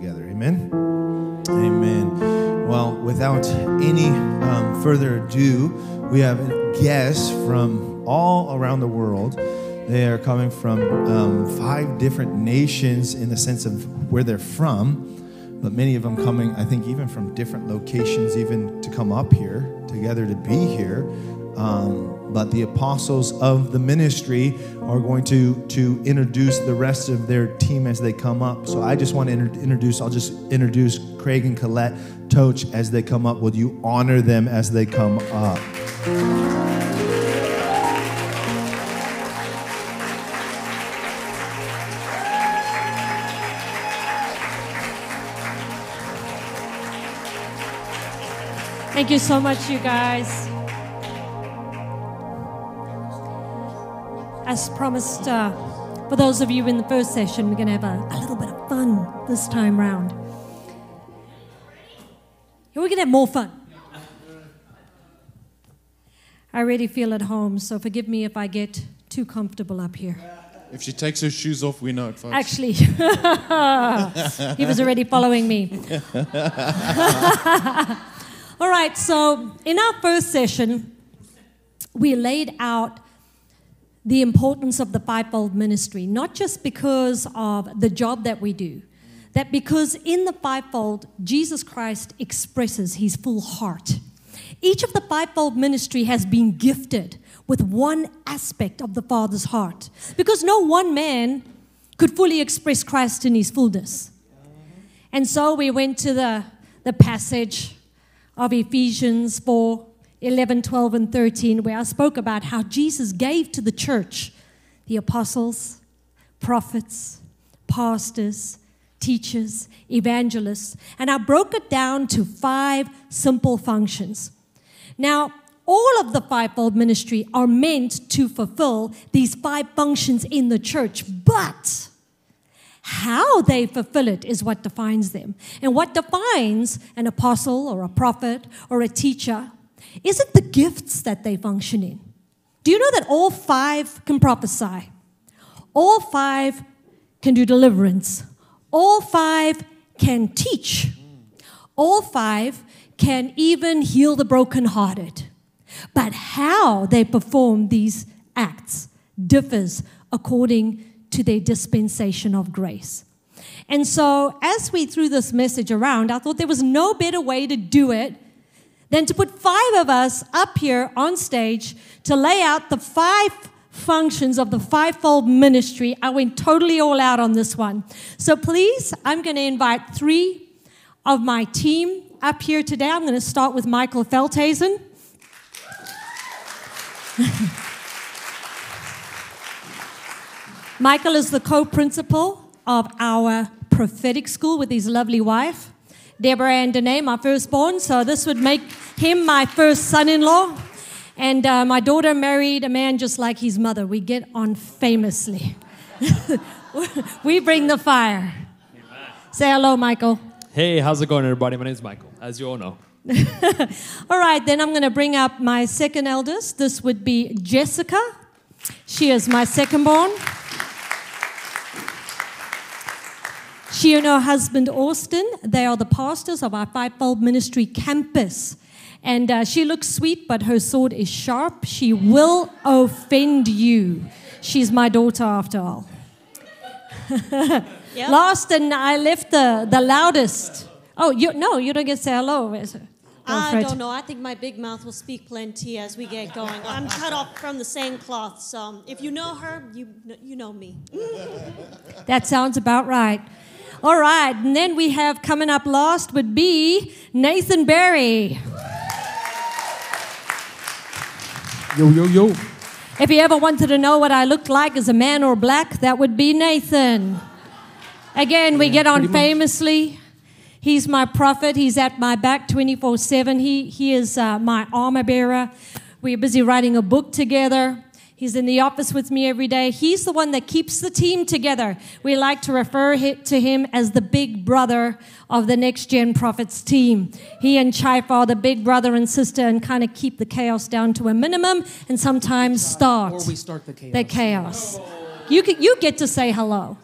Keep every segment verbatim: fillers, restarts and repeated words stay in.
together. Amen? Amen. Well, without any um, further ado, we have guests from all around the world. They are coming from um, five different nations in the sense of where they're from. But many of them coming, I think, even from different locations, even to come up here together to be here. Um, but the apostles of the ministry are going to to introduce the rest of their team as they come up. So I just want to inter- introduce, I'll just introduce Craig and Colette Toach as they come up. Will you honor them as they come up? Thank you so much, you guys. As promised, uh, for those of you in the first session, we're going to have a, a little bit of fun this time round. And we're going to have more fun. I already feel at home, so forgive me if I get too comfortable up here. If she takes her shoes off, we know it, folks. Actually, he was already following me. All right, so in our first session, we laid out the importance of the fivefold ministry, not just because of the job that we do, that because in the fivefold, Jesus Christ expresses his full heart. Each of the fivefold ministry has been gifted with one aspect of the Father's heart, because no one man could fully express Christ in his fullness. And so we went to the, the passage of Ephesians four, eleven, twelve, and thirteen, where I spoke about how Jesus gave to the church the apostles, prophets, pastors, teachers, evangelists, and I broke it down to five simple functions. Now, all of the fivefold ministry are meant to fulfill these five functions in the church, but how they fulfill it is what defines them. And what defines an apostle or a prophet or a teacher isn't the gifts that they function in. Do you know that all five can prophesy? All five can do deliverance. All five can teach. All five can even heal the brokenhearted. But how they perform these acts differs according to their dispensation of grace. And so as we threw this message around, I thought there was no better way to do it than to put five of us up here on stage to lay out the five functions of the fivefold ministry. I went totally all out on this one. So please, I'm going to invite three of my team up here today. I'm going to start with Michael Feltesen. Michael is the co-principal of our prophetic school with his lovely wife, Deborah and Danae, my firstborn. So this would make him my first son-in-law. And uh, my daughter married a man just like his mother. We get on famously. We bring the fire. Say hello, Michael. Hey, how's it going, everybody? My name's Michael, as you all know. All right, then I'm going to bring up my second eldest. This would be Jessica. She is my secondborn. She and her husband, Austin, they are the pastors of our fivefold ministry campus. And uh, she looks sweet, but her sword is sharp. She will offend you. She's my daughter after all. Yep. Last, and I left the, the loudest. Oh, you, no, you don't get to say hello. I don't know. I think my big mouth will speak plenty as we get going. I'm cut off from the same cloth. So if you know her, you, you know me. That sounds about right. All right, and then we have coming up last would be Nathan Berry. Yo, yo, yo. If you ever wanted to know what I looked like as a man or black, that would be Nathan. Again, we yeah, get on famously. Much. He's my prophet. He's at my back twenty-four seven. He, he is uh, my armor bearer. We're busy writing a book together. He's in the office with me every day. He's the one that keeps the team together. We like to refer to him as the big brother of the Next Gen Prophets team. He and Chaifa are the big brother and sister and kind of keep the chaos down to a minimum and sometimes start, or we start the chaos. The chaos. You, you get to say hello.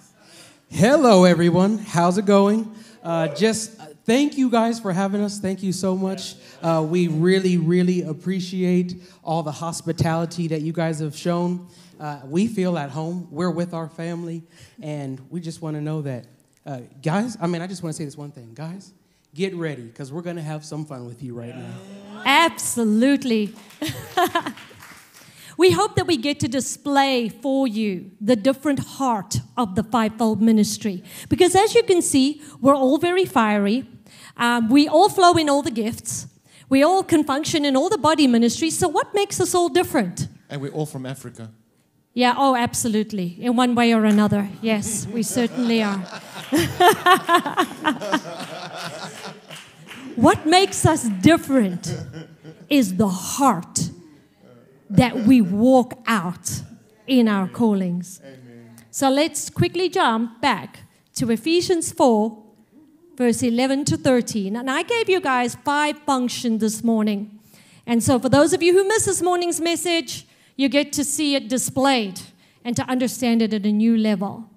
Hello, everyone. How's it going? Uh, just thank you guys for having us. Thank you so much. Uh, we really, really appreciate all the hospitality that you guys have shown. Uh, we feel at home. We're with our family, and we just want to know that. Uh, guys, I mean, I just want to say this one thing. Guys, get ready, because we're going to have some fun with you right now. Absolutely. We hope that we get to display for you the different heart of the fivefold ministry. Because as you can see, we're all very fiery. Um, we all flow in all the gifts. We all can function in all the body ministries. So what makes us all different? And we're all from Africa. Yeah, oh, absolutely. In one way or another. Yes, we certainly are. What makes us different is the heart that we walk out in our callings. Amen. So let's quickly jump back to Ephesians four, verse eleven to thirteen. And I gave you guys five functions this morning. And so for those of you who missed this morning's message, you get to see it displayed and to understand it at a new level.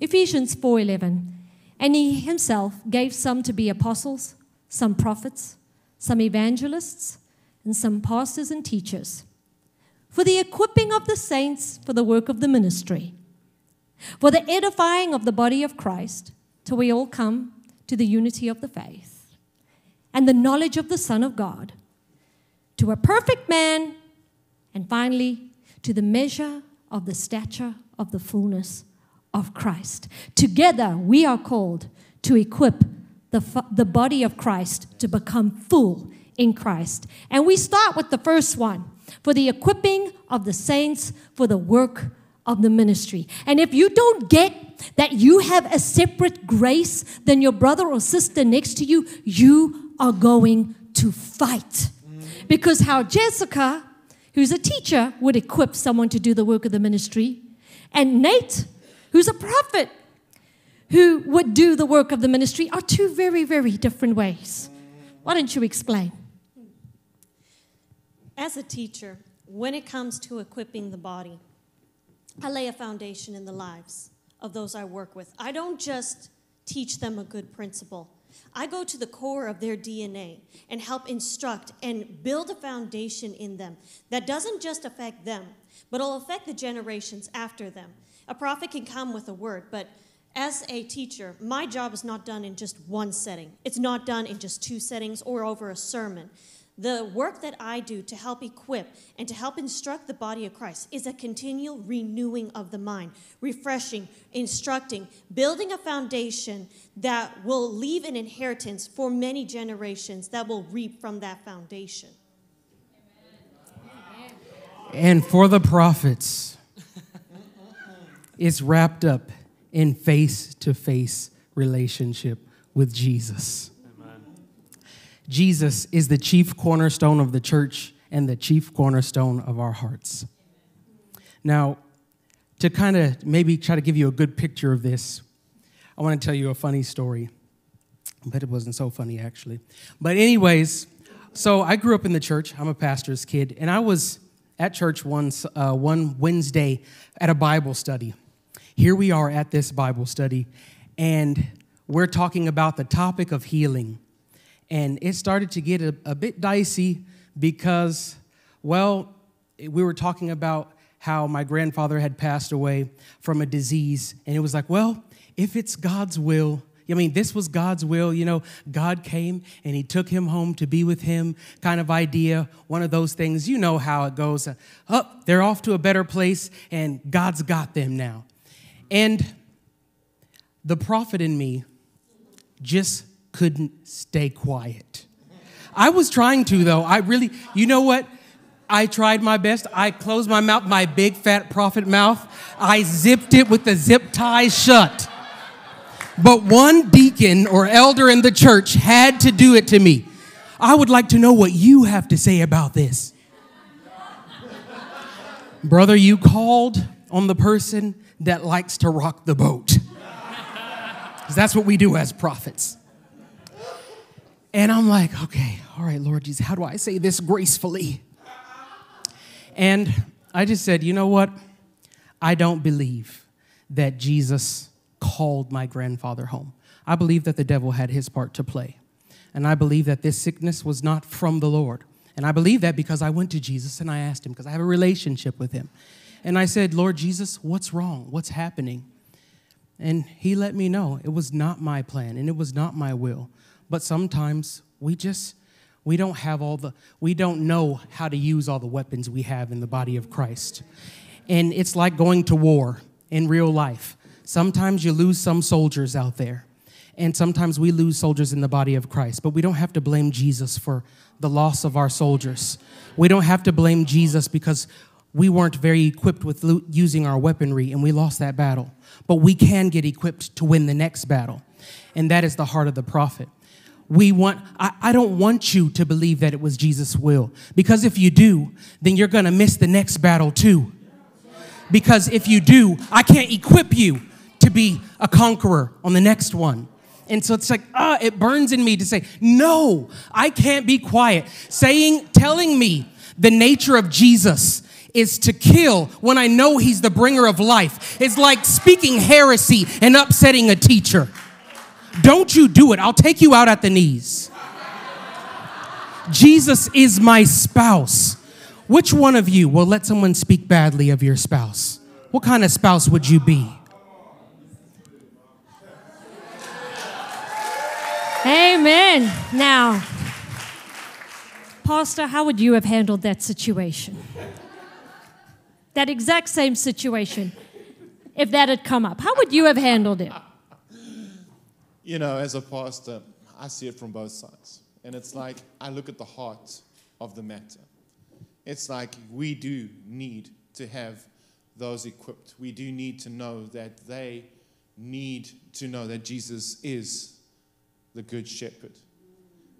Ephesians four eleven. And he himself gave some to be apostles, some prophets, some evangelists, and some pastors and teachers, for the equipping of the saints for the work of the ministry, for the edifying of the body of Christ, till we all come to the unity of the faith and the knowledge of the Son of God, to a perfect man, and finally, to the measure of the stature of the fullness of Christ. Together, we are called to equip the, the body of Christ to become full in Christ. And we start with the first one, for the equipping of the saints for the work of the ministry. And if you don't get that you have a separate grace than your brother or sister next to you, you are going to fight. Because how Jessica, who's a teacher, would equip someone to do the work of the ministry. And Nate, who's a prophet, who would do the work of the ministry, are two very, very different ways. Why don't you explain? As a teacher, when it comes to equipping the body, I lay a foundation in the lives of those I work with. I don't just teach them a good principle. I go to the core of their D N A and help instruct and build a foundation in them that doesn't just affect them, but it'll affect the generations after them. A prophet can come with a word, but as a teacher, my job is not done in just one setting. It's not done in just two settings or over a sermon. The work that I do to help equip and to help instruct the body of Christ is a continual renewing of the mind, refreshing, instructing, building a foundation that will leave an inheritance for many generations that will reap from that foundation. And for the prophets, it's wrapped up in face-to-face relationship with Jesus. Jesus is the chief cornerstone of the church and the chief cornerstone of our hearts. Now, to kind of maybe try to give you a good picture of this, I want to tell you a funny story. But it wasn't so funny, actually. But anyways, so I grew up in the church. I'm a pastor's kid. And I was at church once, uh, one Wednesday at a Bible study. Here we are at this Bible study. And we're talking about the topic of healing. And it started to get a, a bit dicey because, well, we were talking about how my grandfather had passed away from a disease. And it was like, well, if it's God's will, I mean, this was God's will, you know, God came and he took him home to be with him kind of idea. One of those things, you know how it goes. Oh, they're off to a better place and God's got them now. And the prophet in me just couldn't stay quiet. I was trying to, though. I really, you know what? I tried my best. I closed my mouth, my big fat prophet mouth. I zipped it with the zip tie shut. But one deacon or elder in the church had to do it to me. I would like to know what you have to say about this. Brother, you called on the person that likes to rock the boat. Because that's what we do as prophets. And I'm like, okay, all right, Lord Jesus, how do I say this gracefully? And I just said, you know what? I don't believe that Jesus called my grandfather home. I believe that the devil had his part to play. And I believe that this sickness was not from the Lord. And I believe that because I went to Jesus and I asked him, because I have a relationship with him. And I said, Lord Jesus, what's wrong? What's happening? And he let me know it was not my plan and it was not my will. But sometimes we just, we don't have all the, we don't know how to use all the weapons we have in the body of Christ. And it's like going to war in real life. Sometimes you lose some soldiers out there. And sometimes we lose soldiers in the body of Christ. But we don't have to blame Jesus for the loss of our soldiers. We don't have to blame Jesus because we weren't very equipped with lo- using our weaponry, and we lost that battle. But we can get equipped to win the next battle, and that is the heart of the prophet. We want, I, I don't want you to believe that it was Jesus' will, because if you do, then you're going to miss the next battle too. Because if you do, I can't equip you to be a conqueror on the next one. And so it's like, ah, it burns in me to say, no, I can't be quiet. Saying, telling me the nature of Jesus is to kill when I know he's the bringer of life. It's like speaking heresy and upsetting a teacher. Don't you do it. I'll take you out at the knees. Jesus is my spouse. Which one of you will let someone speak badly of your spouse? What kind of spouse would you be? Amen. Now, Pastor, how would you have handled that situation? That exact same situation, if that had come up. How would you have handled it? You know, as a pastor, I see it from both sides. And it's like, I look at the heart of the matter. It's like, we do need to have those equipped. We do need to know that they need to know that Jesus is the good shepherd.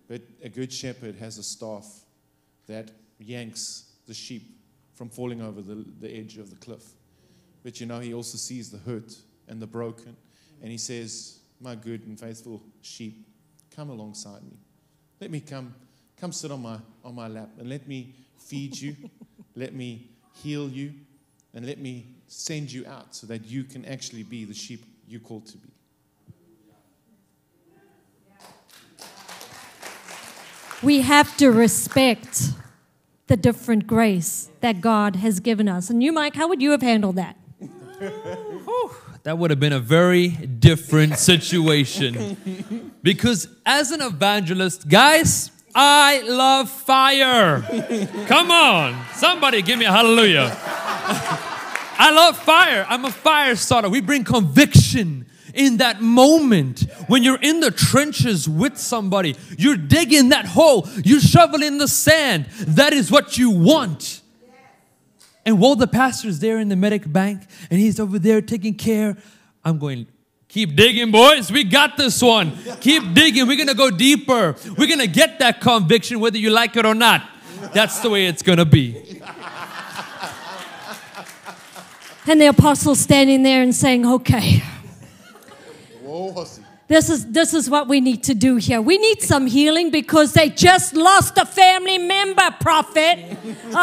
But a good shepherd has a staff that yanks the sheep from falling over the, the edge of the cliff. But you know, he also sees the hurt and the broken. And he says, my good and faithful sheep, come alongside me. Let me come, come sit on my, on my lap and let me feed you. Let me heal you. And let me send you out so that you can actually be the sheep you called to be. We have to respect the different grace that God has given us. And you, Mike, how would you have handled that? That would have been a very different situation. Because as an evangelist, guys, I love fire. Come on. Somebody give me a hallelujah. I love fire. I'm a fire starter. We bring conviction. In that moment, when you're in the trenches with somebody, you're digging that hole, you're shoveling the sand. That is what you want. And while the pastor's there in the medic bank, and he's over there taking care, I'm going, keep digging, boys. We got this one. Keep digging. We're going to go deeper. We're going to get that conviction, whether you like it or not. That's the way it's going to be. And the apostle's standing there and saying, okay. This is this is what we need to do here. We need some healing because they just lost a family member, prophet.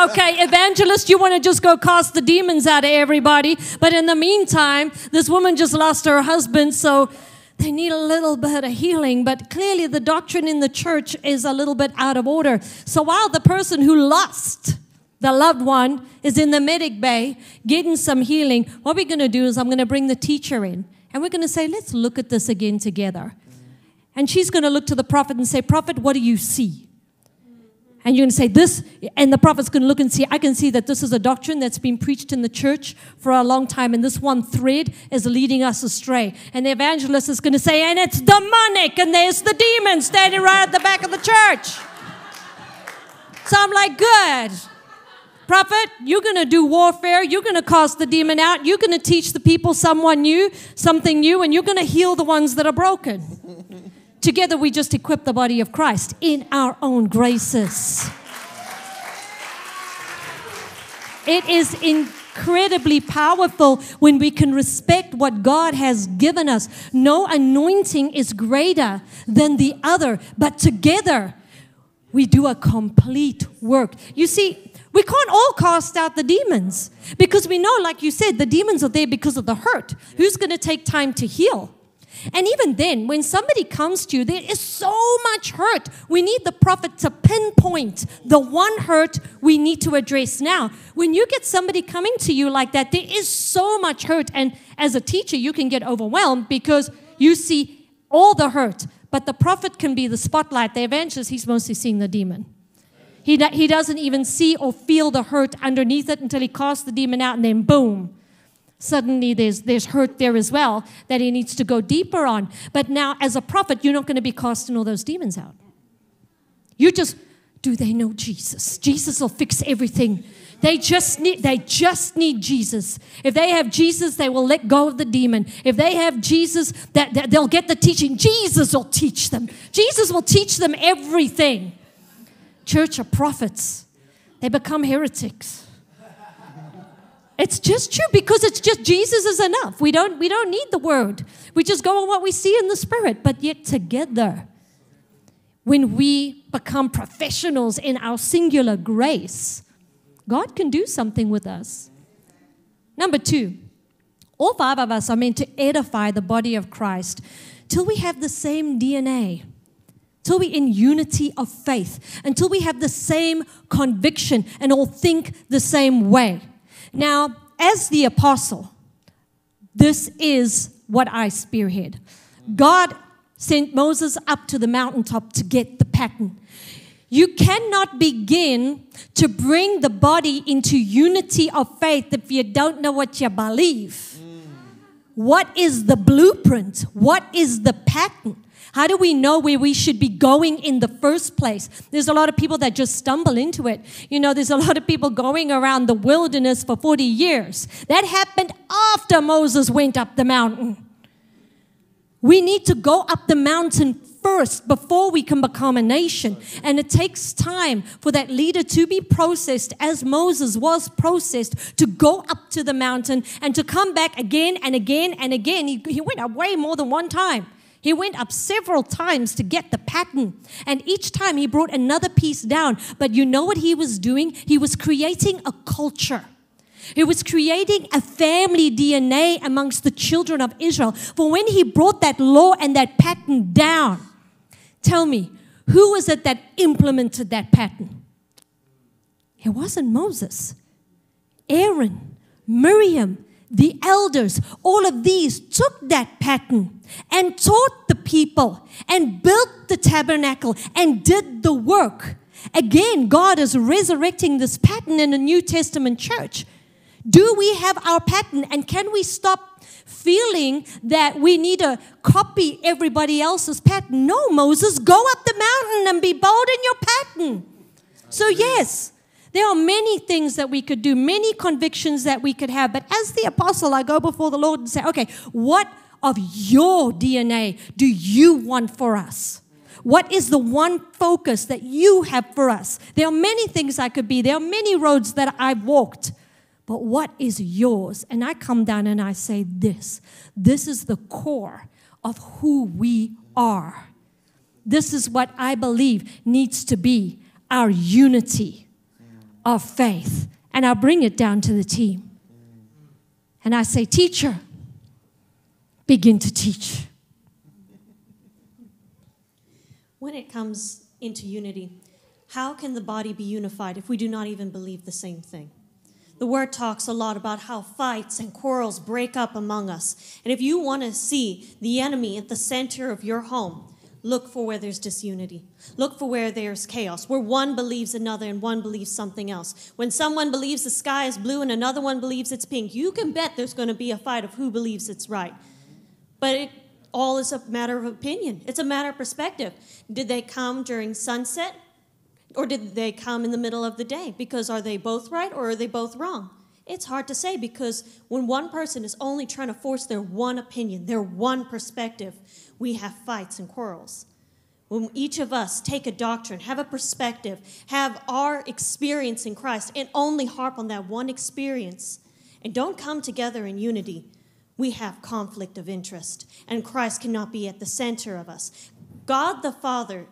Okay, evangelist, you want to just go cast the demons out of everybody. But in the meantime, this woman just lost her husband, so they need a little bit of healing. But clearly the doctrine in the church is a little bit out of order. So while the person who lost the loved one is in the medic bay getting some healing, what we're going to do is I'm going to bring the teacher in. And we're going to say, let's look at this again together. And she's going to look to the prophet and say, prophet, what do you see? And you're going to say this. And the prophet's going to look and see, I can see that this is a doctrine that's been preached in the church for a long time. And this one thread is leading us astray. And the evangelist is going to say, and it's demonic. And there's the demon standing right at the back of the church. So I'm like, good. Prophet, you're going to do warfare. You're going to cast the demon out. You're going to teach the people someone new, something new, and you're going to heal the ones that are broken. Together, we just equip the body of Christ in our own graces. It is incredibly powerful when we can respect what God has given us. No anointing is greater than the other, but together, we do a complete work. You see, we can't all cast out the demons because we know, like you said, the demons are there because of the hurt. Who's going to take time to heal? And even then, when somebody comes to you, there is so much hurt. We need the prophet to pinpoint the one hurt we need to address now. When you get somebody coming to you like that, there is so much hurt. And as a teacher, you can get overwhelmed because you see all the hurt. But the prophet can be the spotlight. The evangelist, he's mostly seeing the demon. He, he doesn't even see or feel the hurt underneath it until he casts the demon out, and then boom. Suddenly there's, there's hurt there as well that he needs to go deeper on. But now as a prophet, you're not going to be casting all those demons out. You just, do they know Jesus? Jesus will fix everything. They just need, they just need Jesus. If they have Jesus, they will let go of the demon. If they have Jesus, that, that they'll get the teaching. Jesus will teach them. Jesus will teach them everything. Church are prophets. They become heretics. It's just true because it's just Jesus is enough. We don't, we don't need the word. We just go on what we see in the spirit. But yet together, when we become professionals in our singular grace, God can do something with us. Number two, all five of us are meant to edify the body of Christ till we have the same D N A. Until we're in unity of faith, until we have the same conviction and all think the same way. Now, as the apostle, this is what I spearhead. God sent Moses up to the mountaintop to get the pattern. You cannot begin to bring the body into unity of faith if you don't know what you believe. What is the blueprint? What is the pattern? How do we know where we should be going in the first place? There's a lot of people that just stumble into it. You know, there's a lot of people going around the wilderness for forty years. That happened after Moses went up the mountain. We need to go up the mountain first before we can become a nation. And it takes time for that leader to be processed as Moses was processed, to go up to the mountain and to come back again and again and again. He, he went up way more than one time. He went up several times to get the pattern. And each time he brought another piece down. But you know what he was doing? He was creating a culture. He was creating a family D N A amongst the children of Israel. For when he brought that law and that pattern down, tell me, who was it that implemented that pattern? It wasn't Moses. Aaron, Miriam, the elders, all of these took that pattern and taught the people and built the tabernacle and did the work. Again, God is resurrecting this pattern in the New Testament church. Do we have our pattern, and can we stop feeling that we need to copy everybody else's pattern? No, Moses, go up the mountain and be bold in your pattern. So yes, there are many things that we could do, many convictions that we could have. But as the apostle, I go before the Lord and say, okay, what of your D N A do you want for us? What is the one focus that you have for us? There are many things I could be. There are many roads that I've walked. But what is yours? And I come down and I say this. This is the core of who we are. This is what I believe needs to be our unity of faith. And I bring it down to the team. And I say, teacher, begin to teach. When it comes into unity, how can the body be unified if we do not even believe the same thing? The word talks a lot about how fights and quarrels break up among us. And if you want to see the enemy at the center of your home, look for where there's disunity. Look for where there's chaos, where one believes another and one believes something else. When someone believes the sky is blue and another one believes it's pink, you can bet there's going to be a fight of who believes it's right. But it all is a matter of opinion. It's a matter of perspective. Did they come during sunset or did they come in the middle of the day? Because are they both right or are they both wrong? It's hard to say, because when one person is only trying to force their one opinion, their one perspective, we have fights and quarrels. When each of us take a doctrine, have a perspective, have our experience in Christ, and only harp on that one experience, and don't come together in unity, we have conflict of interest, and Christ cannot be at the center of us. God the Father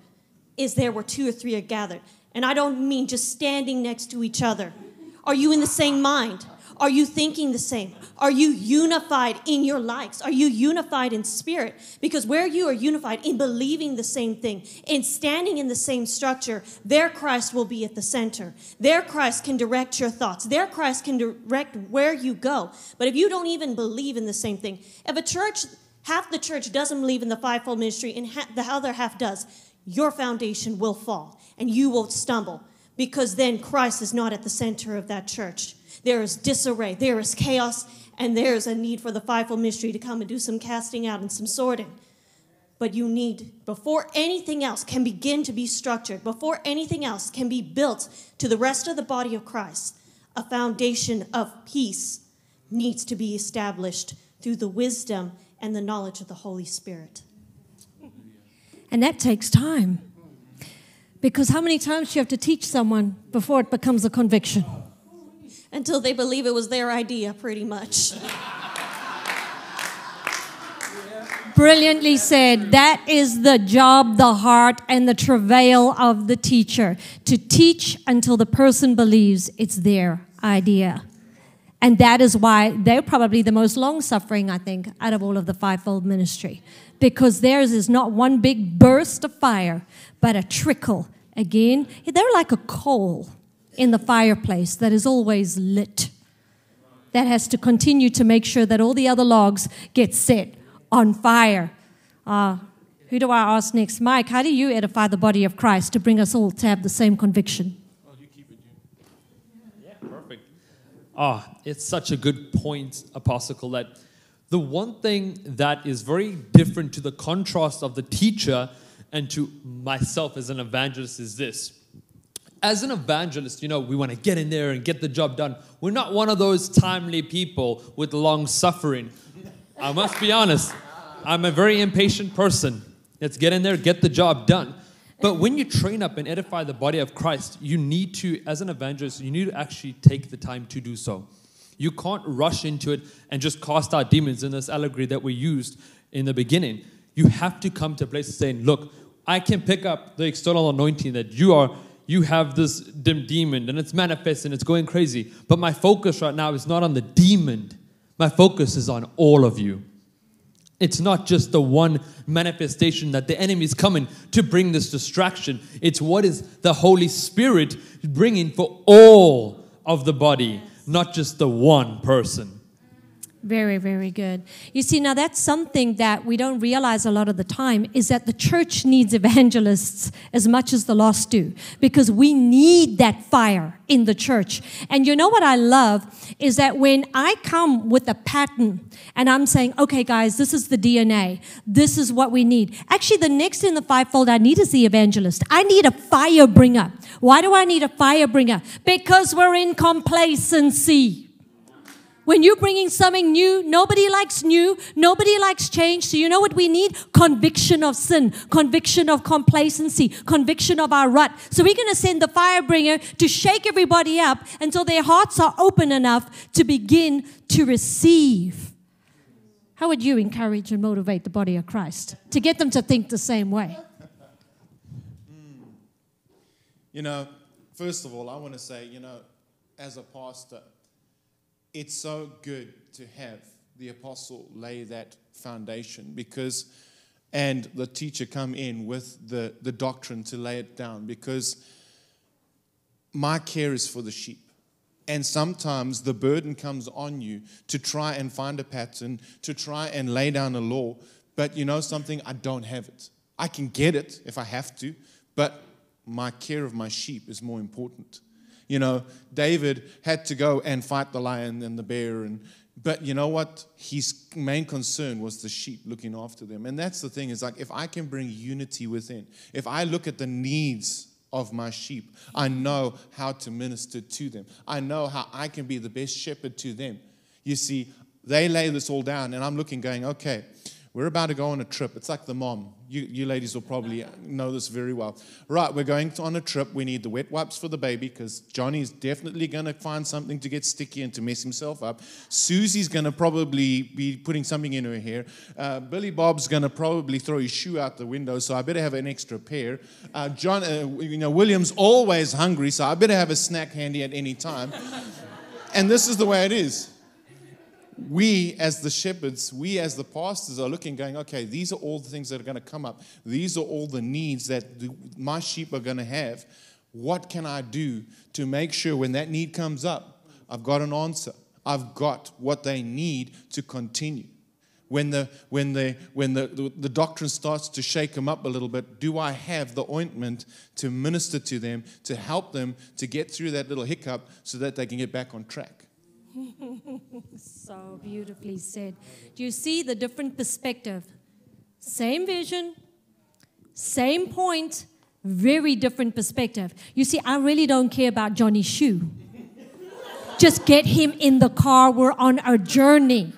is there where two or three are gathered, and I don't mean just standing next to each other. Are you in the same mind? Are you thinking the same? Are you unified in your lives? Are you unified in spirit? Because where you are unified in believing the same thing, in standing in the same structure, there Christ will be at the center. There Christ can direct your thoughts. There Christ can direct where you go. But if you don't even believe in the same thing, if a church, half the church doesn't believe in the fivefold ministry and the other half does, your foundation will fall and you will stumble, because then Christ is not at the center of that church. There is disarray, there is chaos, and there is a need for the fivefold ministry to come and do some casting out and some sorting. But you need, before anything else can begin to be structured, before anything else can be built to the rest of the body of Christ, a foundation of peace needs to be established through the wisdom and the knowledge of the Holy Spirit. And that takes time. Because how many times do you have to teach someone before it becomes a conviction? Until they believe it was their idea, pretty much. Brilliantly said. That is the job, the heart, and the travail of the teacher. To teach until the person believes it's their idea. And that is why they're probably the most long-suffering, I think, out of all of the fivefold ministry. Because theirs is not one big burst of fire, but a trickle. Again, they're like a coal in the fireplace that is always lit. That has to continue to make sure that all the other logs get set on fire. Uh, who do I ask next? Mike, how do you edify the body of Christ to bring us all to have the same conviction? Oh, you keep it. Yeah, perfect. Ah, oh, it's such a good point, Apostle Colette. The one thing that is very different to the contrast of the teacher and to myself as an evangelist is this. As an evangelist, you know, we want to get in there and get the job done. We're not one of those timely people with long suffering. I must be honest. I'm a very impatient person. Let's get in there, get the job done. But when you train up and edify the body of Christ, you need to, as an evangelist, you need to actually take the time to do so. You can't rush into it and just cast out demons in this allegory that we used in the beginning. You have to come to a place of saying, look, I can pick up the external anointing that you are, you have this dim demon and it's manifest and it's going crazy. But my focus right now is not on the demon. My focus is on all of you. It's not just the one manifestation that the enemy is coming to bring this distraction. It's what is the Holy Spirit bringing for all of the body. Not just the one person. Very, very good. You see, now that's something that we don't realize a lot of the time, is that the church needs evangelists as much as the lost do, because we need that fire in the church. And you know what I love is that when I come with a pattern and I'm saying, okay, guys, this is the D N A. This is what we need. Actually, the next in the fivefold I need is the evangelist. I need a fire bringer. Why do I need a fire bringer? Because we're in complacency. When you're bringing something new, nobody likes new, nobody likes change. So you know what we need? Conviction of sin, conviction of complacency, conviction of our rut. So we're going to send the fire bringer to shake everybody up until their hearts are open enough to begin to receive. How would you encourage and motivate the body of Christ to get them to think the same way? You know, first of all, I want to say, you know, as a pastor, it's so good to have the apostle lay that foundation, because, and the teacher come in with the, the doctrine to lay it down, because my care is for the sheep. And sometimes the burden comes on you to try and find a pattern, to try and lay down a law. But you know something? I don't have it. I can get it if I have to, but my care of my sheep is more important. You know, David had to go and fight the lion and the bear. And, but you know what? His main concern was the sheep, looking after them. And that's the thing, is like, if I can bring unity within, if I look at the needs of my sheep, I know how to minister to them. I know how I can be the best shepherd to them. You see, they lay this all down and I'm looking going, okay, we're about to go on a trip. It's like the mom. You, you ladies will probably know this very well. Right, we're going on a trip. We need the wet wipes for the baby, because Johnny's definitely going to find something to get sticky and to mess himself up. Susie's going to probably be putting something in her hair. Uh, Billy Bob's going to probably throw his shoe out the window, so I better have an extra pair. Uh, John, uh, you know, William's always hungry, so I better have a snack handy at any time. And this is the way it is. We as the shepherds, we as the pastors are looking, going, okay, these are all the things that are going to come up. These are all the needs that the, my sheep are going to have. What can I do to make sure when that need comes up, I've got an answer. I've got what they need to continue. When the when the when the, the, the doctrine starts to shake them up a little bit, do I have the ointment to minister to them, to help them to get through that little hiccup so that they can get back on track? So beautifully said. Do you see the different perspective? Same vision, same point, very different perspective. You see, I really don't care about Johnny's shoe. Just get him in the car. We're on a journey.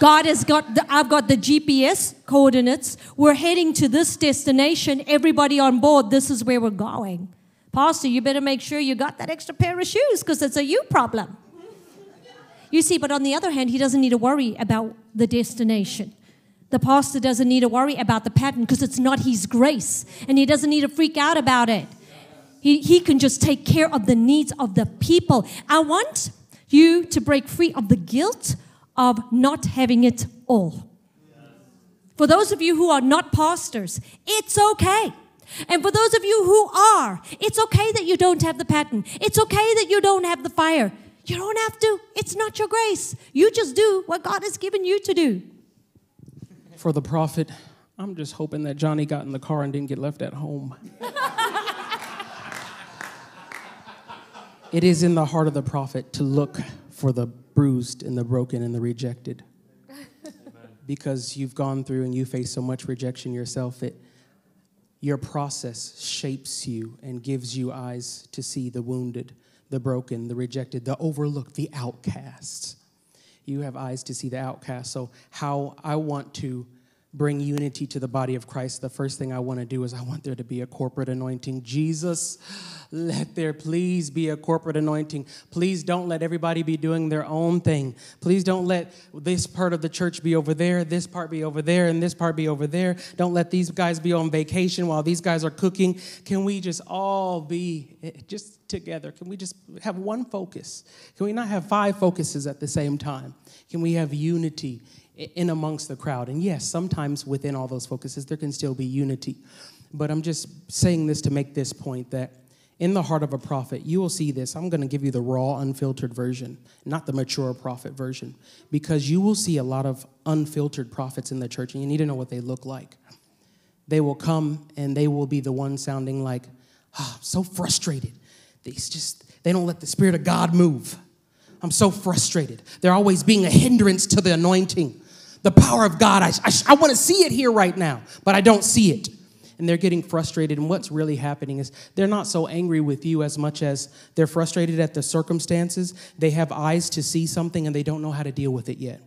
God has got, the, I've got the G P S coordinates. We're heading to this destination. Everybody on board, this is where we're going. Pastor, you better make sure you got that extra pair of shoes because it's a you problem. You see, but on the other hand, he doesn't need to worry about the destination. The pastor doesn't need to worry about the pattern because it's not his grace. And he doesn't need to freak out about it. He, he can just take care of the needs of the people. I want you to break free of the guilt of not having it all. Yes. For those of you who are not pastors, it's okay. And for those of you who are, it's okay that you don't have the pattern. It's okay that you don't have the fire. You don't have to. It's not your grace. You just do what God has given you to do. For the prophet, I'm just hoping that Johnny got in the car and didn't get left at home. It is in the heart of the prophet to look for the bruised and the broken and the rejected. Because you've gone through and you face so much rejection yourself, it, your process shapes you and gives you eyes to see the wounded, the broken, the rejected, the overlooked, the outcast. You have eyes to see the outcast. So how I want to bring unity to the body of Christ, the first thing I want to do is I want there to be a corporate anointing. Jesus, let there please be a corporate anointing. Please don't let everybody be doing their own thing. Please don't let this part of the church be over there, this part be over there, and this part be over there. Don't let these guys be on vacation while these guys are cooking. Can we just all be just together? Can we just have one focus? Can we not have five focuses at the same time? Can we have unity in amongst the crowd? And yes, sometimes within all those focuses, there can still be unity. But I'm just saying this to make this point that in the heart of a prophet, you will see this. I'm going to give you the raw, unfiltered version, not the mature prophet version, because you will see a lot of unfiltered prophets in the church, and you need to know what they look like. They will come, and they will be the one sounding like, oh, I'm so frustrated. These just, they don't let the Spirit of God move. I'm so frustrated. They're always being a hindrance to the anointing. The power of God, I, I, I want to see it here right now, but I don't see it. And they're getting frustrated. And what's really happening is they're not so angry with you as much as they're frustrated at the circumstances. They have eyes to see something, and they don't know how to deal with it yet.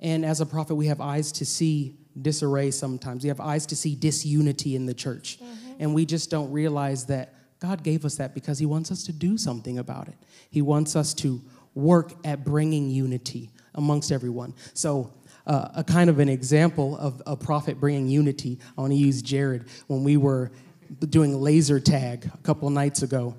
And as a prophet, we have eyes to see disarray sometimes. We have eyes to see disunity in the church. Mm-hmm. And we just don't realize that God gave us that because he wants us to do something about it. He wants us to work at bringing unity amongst everyone. So uh, a kind of an example of a prophet bringing unity, I want to use Jared when we were doing laser tag a couple nights ago.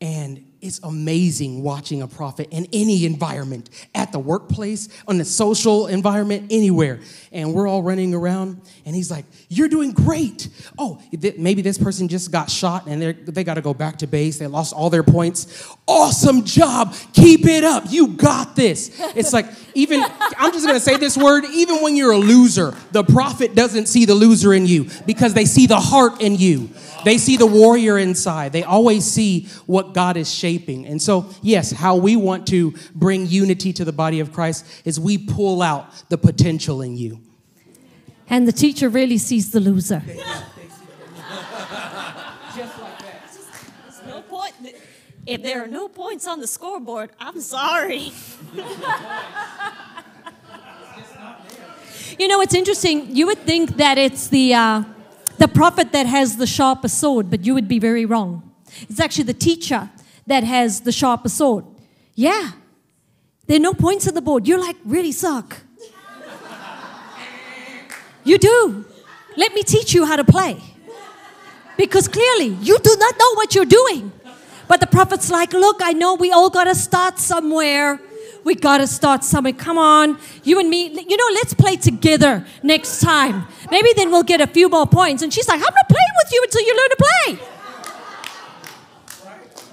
And it's amazing watching a prophet in any environment, at the workplace, on the social environment, anywhere. And we're all running around, and he's like, you're doing great. Oh, th- maybe this person just got shot, and they got to go back to base. They lost all their points. Awesome job. Keep it up. You got this. It's like, even, I'm just going to say this word, even when you're a loser, the prophet doesn't see the loser in you because they see the heart in you. They see the warrior inside. They always see what God is shaping. And so, yes, how we want to bring unity to the body of Christ is we pull out the potential in you. And the teacher really sees the loser. They, they see the loser. Just like that. There's no point. If there are no points on the scoreboard, I'm sorry. You know, it's interesting. You would think that it's the... Uh, The prophet that has the sharpest sword, but you would be very wrong. It's actually the teacher that has the sharpest sword. Yeah. There are no points on the board. You're like, really suck. You do. Let me teach you how to play. Because clearly, you do not know what you're doing. But the prophet's like, look, I know we all got to start somewhere. We got to start somewhere. Come on, you and me. You know, let's play together next time. Maybe then we'll get a few more points. And she's like, I'm not playing with you until you learn to play.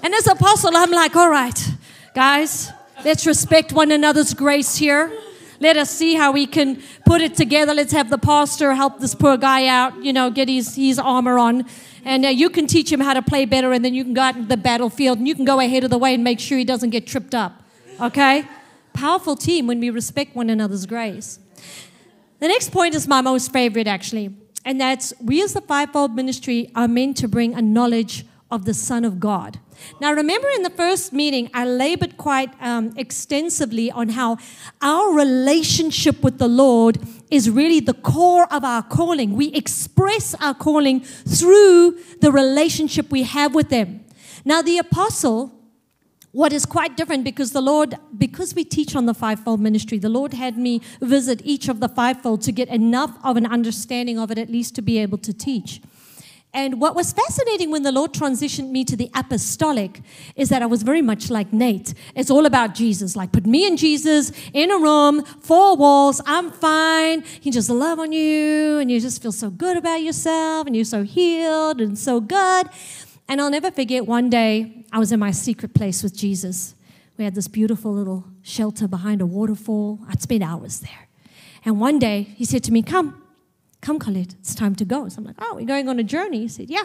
And as apostle, I'm like, all right, guys, let's respect one another's grace here. Let us see how we can put it together. Let's have the pastor help this poor guy out, you know, get his, his armor on. And uh, you can teach him how to play better, and then you can go out into the battlefield, and you can go ahead of the way and make sure he doesn't get tripped up, okay? Powerful team when we respect one another's grace. The next point is my most favorite, actually, and that's we as the fivefold ministry are meant to bring a knowledge of the Son of God. Now, remember in the first meeting, I labored quite um, extensively on how our relationship with the Lord is really the core of our calling. We express our calling through the relationship we have with them. Now, the apostle, what is quite different because the Lord, because we teach on the fivefold ministry, the Lord had me visit each of the fivefold to get enough of an understanding of it, at least to be able to teach. And what was fascinating when the Lord transitioned me to the apostolic is that I was very much like Nate. It's all about Jesus. Like, put me and Jesus in a room, four walls, I'm fine. He just love on you, and you just feel so good about yourself, and you're so healed and so good. And I'll never forget one day I was in my secret place with Jesus. We had this beautiful little shelter behind a waterfall. I'd spent hours there. And one day he said to me, come. Come, Colette, it's time to go. So I'm like, oh, we're going on a journey. He said, yeah.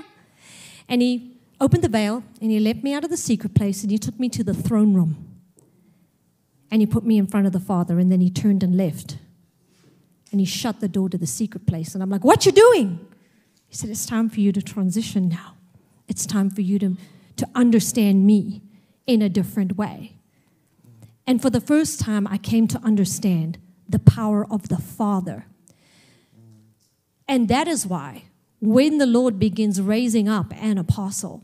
And he opened the veil, and he led me out of the secret place, and he took me to the throne room. And he put me in front of the Father, and then he turned and left. And he shut the door to the secret place. And I'm like, what you doing? He said, it's time for you to transition now. It's time for you to, to understand me in a different way. And for the first time, I came to understand the power of the Father. And that is why when the Lord begins raising up an apostle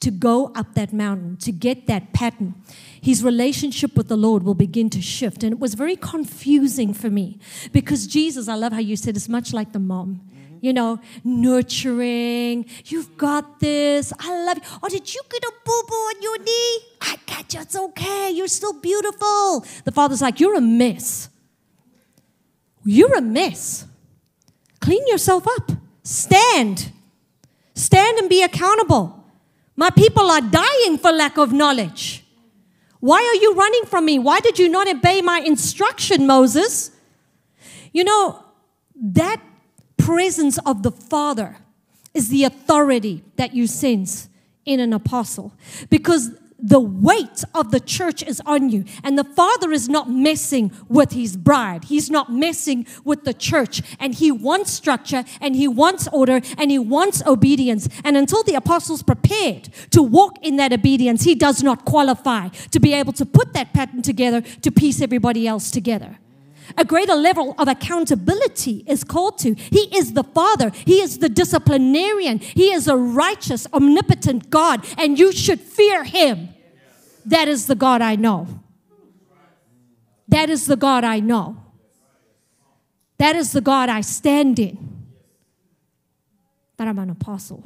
to go up that mountain, to get that pattern, his relationship with the Lord will begin to shift. And it was very confusing for me because Jesus, I love how you said, it's much like the mom, you know, nurturing, you've got this, I love you. Oh, did you get a boo-boo on your knee? I got you, it's okay, you're still beautiful. The Father's like, you're a mess. You're a mess. Clean yourself up. Stand. Stand and be accountable. My people are dying for lack of knowledge. Why are you running from me? Why did you not obey my instruction, Moses? You know, that presence of the Father is the authority that you sense in an apostle. Because the weight of the church is on you. And the Father is not messing with his bride. He's not messing with the church. And he wants structure, and he wants order, and he wants obedience. And until the apostle's prepared to walk in that obedience, he does not qualify to be able to put that pattern together to piece everybody else together. A greater level of accountability is called to. He is the Father. He is the disciplinarian. He is a righteous, omnipotent God, and you should fear him. That is the God I know. That is the God I know. That is the God I stand in. But I'm an apostle.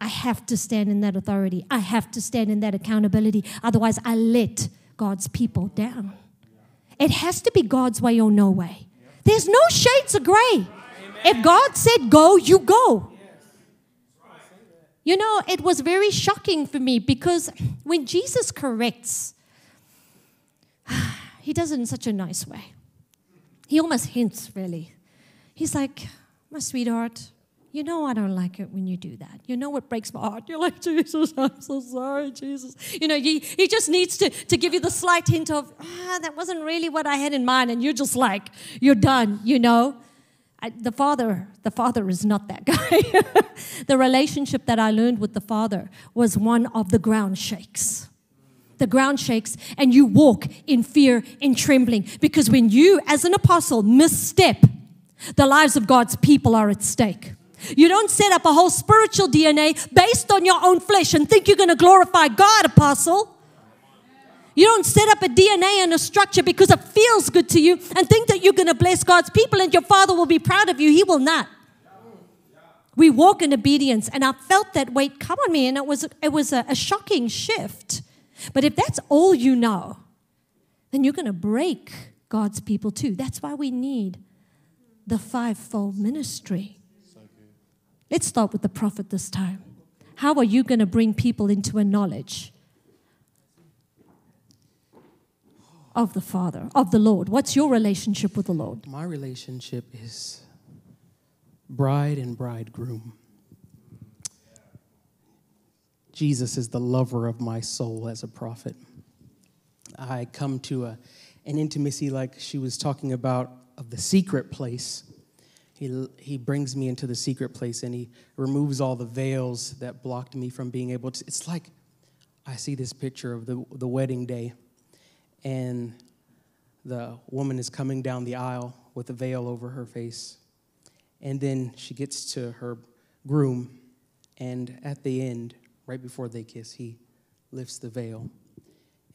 I have to stand in that authority. I have to stand in that accountability. Otherwise, I let God's people down. It has to be God's way or no way. There's no shades of gray. Amen. If God said go, you go. Yes. Right. You know, it was very shocking for me because when Jesus corrects, he does it in such a nice way. He almost hints, really. He's like, my sweetheart, you know I don't like it when you do that. You know what breaks my heart. You're like, Jesus, I'm so sorry, Jesus. You know, he, he just needs to, to give you the slight hint of, ah, that wasn't really what I had in mind. And you're just like, you're done, you know. I, the Father, the Father is not that guy. The relationship that I learned with the Father was one of the ground shakes. The ground shakes and you walk in fear and trembling. Because when you, as an apostle, misstep, the lives of God's people are at stake. You don't set up a whole spiritual D N A based on your own flesh and think you're going to glorify God, apostle. You don't set up a D N A and a structure because it feels good to you and think that you're going to bless God's people and your Father will be proud of you. He will not. We walk in obedience, and I felt that weight come on me, and it was, it was a, a shocking shift. But if that's all you know, then you're going to break God's people too. That's why we need the fivefold ministry. So let's start with the prophet this time. How are you going to bring people into a knowledge of the Father, of the Lord? What's your relationship with the Lord? My relationship is bride and bridegroom. Jesus is the lover of my soul as a prophet. I come to a, an intimacy like she was talking about of the secret place. He, he brings me into the secret place, and he removes all the veils that blocked me from being able to. It's like I see this picture of the, the wedding day, and the woman is coming down the aisle with a veil over her face. And then she gets to her groom, and at the end, right before they kiss, he lifts the veil.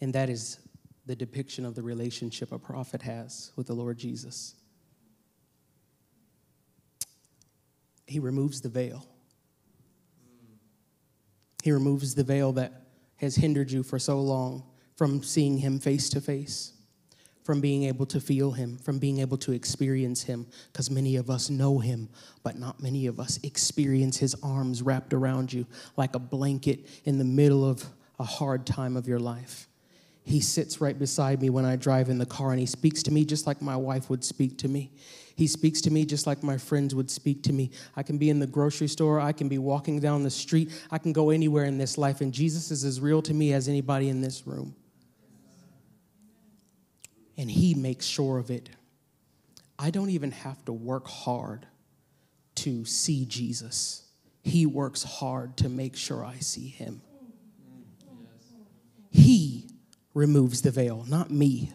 And that is the depiction of the relationship a prophet has with the Lord Jesus. He removes the veil. He removes the veil that has hindered you for so long from seeing him face to face, from being able to feel him, from being able to experience him, because many of us know him, but not many of us experience his arms wrapped around you like a blanket in the middle of a hard time of your life. He sits right beside me when I drive in the car, and he speaks to me just like my wife would speak to me. He speaks to me just like my friends would speak to me. I can be in the grocery store. I can be walking down the street. I can go anywhere in this life, and Jesus is as real to me as anybody in this room. And he makes sure of it. I don't even have to work hard to see Jesus. He works hard to make sure I see him. He removes the veil, not me.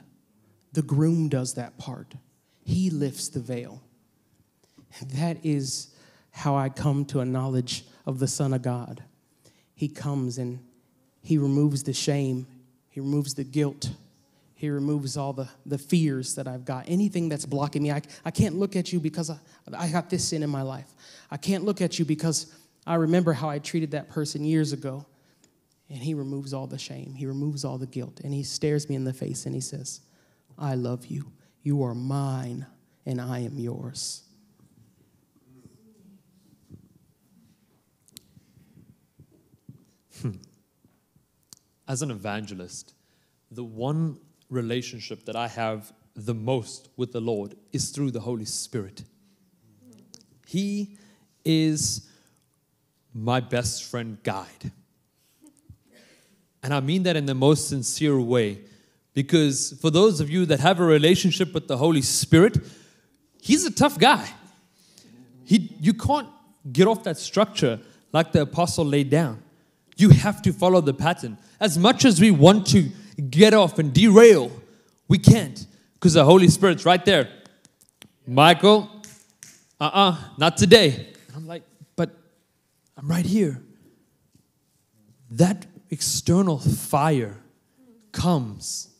The groom does that part. He lifts the veil. That is how I come to a knowledge of the Son of God. He comes and he removes the shame. He removes the guilt. He removes all the, the fears that I've got. Anything that's blocking me. I, I can't look at you because I, I got this sin in my life. I can't look at you because I remember how I treated that person years ago. And he removes all the shame. He removes all the guilt. And he stares me in the face and he says, I love you. You are mine and I am yours. Hmm. As an evangelist, the one relationship that I have the most with the Lord is through the Holy Spirit. He is my best friend guide. And I mean that in the most sincere way, because for those of you that have a relationship with the Holy Spirit, he's a tough guy. He, you can't get off that structure like the apostle laid down. You have to follow the pattern. As much as we want to get off and derail, we can't, because the Holy Spirit's right there. Michael, uh-uh, not today. And I'm like, but I'm right here. That external fire comes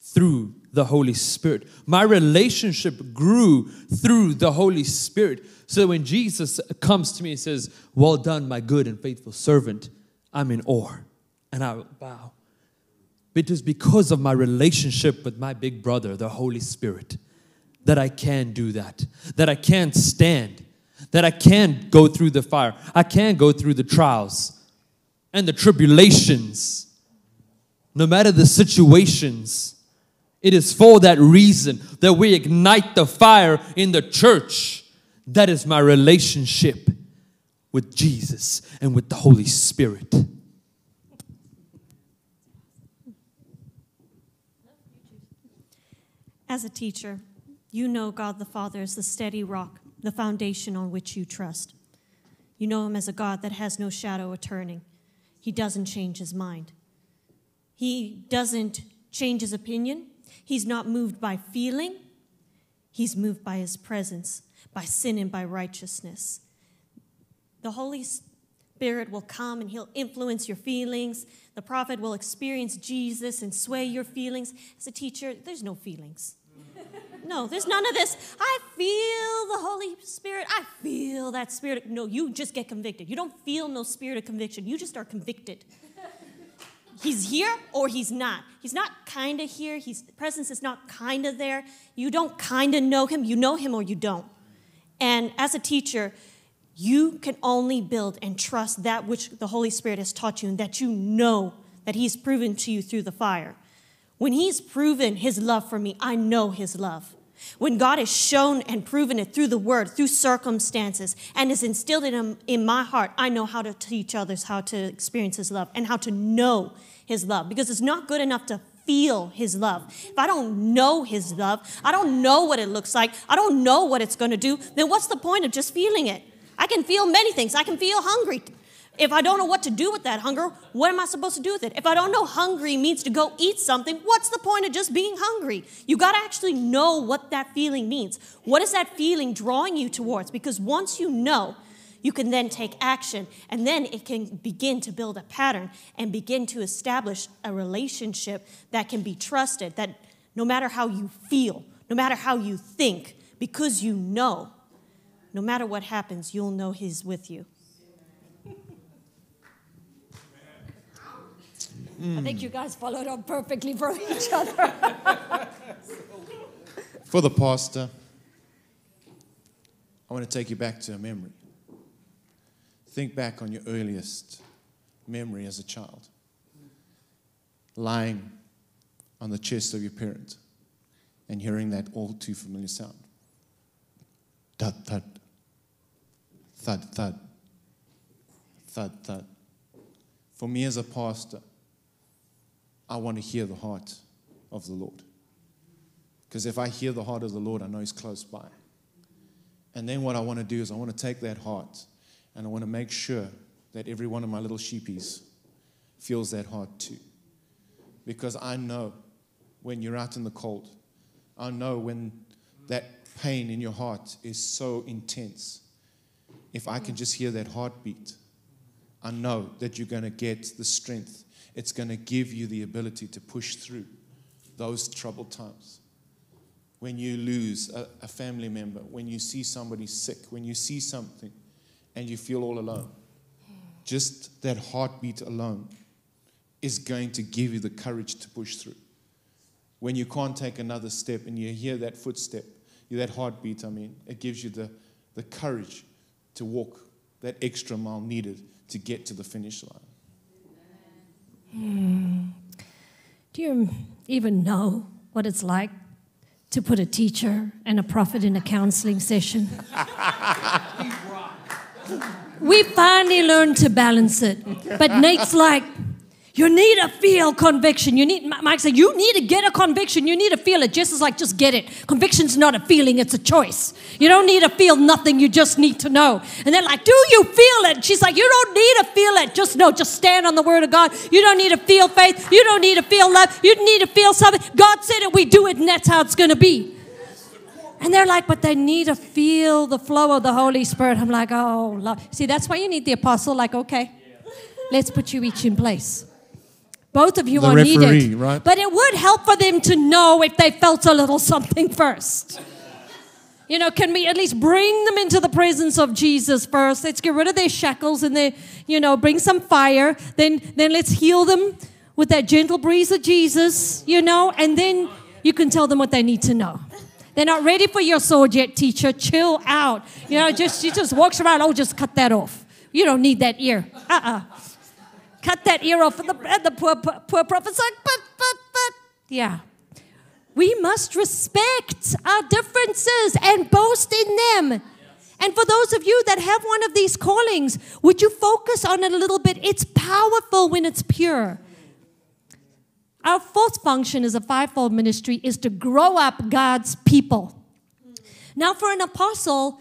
through the Holy Spirit. My relationship grew through the Holy Spirit. So when Jesus comes to me and says, well done, my good and faithful servant, I'm in awe and I bow. It is because of my relationship with my big brother, the Holy Spirit, that I can do that, that I can stand, that I can go through the fire, I can go through the trials and the tribulations, no matter the situations. It is for that reason that we ignite the fire in the church. That is my relationship with Jesus and with the Holy Spirit. As a teacher, you know God the Father is the steady rock, the foundation on which you trust. You know him as a God that has no shadow of turning. He doesn't change his mind. He doesn't change his opinion. He's not moved by feeling. He's moved by his presence, by sin and by righteousness. The Holy Spirit will come and he'll influence your feelings. The prophet will experience Jesus and sway your feelings. As a teacher, there's no feelings. No, there's none of this. I feel the Holy Spirit. I feel that spirit. No, you just get convicted. You don't feel no spirit of conviction. You just are convicted. He's here or he's not. He's not kind of here. His presence is not kind of there. You don't kind of know him. You know him or you don't. And as a teacher, you can only build and trust that which the Holy Spirit has taught you and that you know that he's proven to you through the fire. When he's proven his love for me, I know his love. When God has shown and proven it through the word, through circumstances, and is instilled in, him, in my heart, I know how to teach others how to experience his love and how to know his love. Because it's not good enough to feel his love. If I don't know his love, I don't know what it looks like, I don't know what it's going to do, then what's the point of just feeling it? I can feel many things. I can feel hungry. If I don't know what to do with that hunger, what am I supposed to do with it? If I don't know hungry means to go eat something, what's the point of just being hungry? You got to actually know what that feeling means. What is that feeling drawing you towards? Because once you know, you can then take action, and then it can begin to build a pattern and begin to establish a relationship that can be trusted, that no matter how you feel, no matter how you think, because you know, no matter what happens, you'll know he's with you. Mm. I think you guys followed up perfectly for each other. For the pastor, I want to take you back to a memory. Think back on your earliest memory as a child, lying on the chest of your parent and hearing that all too familiar sound. Thud, thud, thud, thud, thud, thud. For me as a pastor, I want to hear the heart of the Lord. Because if I hear the heart of the Lord, I know he's close by. And then what I want to do is I want to take that heart and I want to make sure that every one of my little sheepies feels that heart too. Because I know when you're out in the cold, I know when that pain in your heart is so intense. If I can just hear that heartbeat, I know that you're going to get the strength. It's going to give you the ability to push through those troubled times. When you lose a, a family member, when you see somebody sick, when you see something and you feel all alone, just that heartbeat alone is going to give you the courage to push through. When you can't take another step and you hear that footstep, that heartbeat, I mean, it gives you the, the courage to walk that extra mile needed to get to the finish line. Hmm. Do you even know what it's like to put a teacher and a prophet in a counseling session? We finally learned to balance it. But Nate's like, you need to feel conviction. You need, Mike said, you need to get a conviction. You need to feel it. Jess is like, just get it. Conviction's not a feeling, it's a choice. You don't need to feel nothing, you just need to know. And they're like, do you feel it? She's like, you don't need to feel it. Just know, just stand on the word of God. You don't need to feel faith. You don't need to feel love. You need to feel something. God said it, we do it, and that's how it's going to be. And they're like, but they need to feel the flow of the Holy Spirit. I'm like, oh, Lord. See, that's why you need the apostle. Like, okay, let's put you each in place. Both of you the are referee, needed, right? But it would help for them to know if they felt a little something first. You know, can we at least bring them into the presence of Jesus first? Let's get rid of their shackles and their, you know, bring some fire. Then, then let's heal them with that gentle breeze of Jesus, you know, and then you can tell them what they need to know. They're not ready for your sword yet, teacher. Chill out. You know, just she just walks around. Oh, just cut that off. You don't need that ear. Uh-uh. Cut that ear off. And the, and the poor, poor, poor prophet's like, but, but, but. Yeah. We must respect our differences and boast in them. Yes. And for those of you that have one of these callings, would you focus on it a little bit? It's powerful when it's pure. Our fourth function as a fivefold ministry is to grow up God's people. Now for an apostle,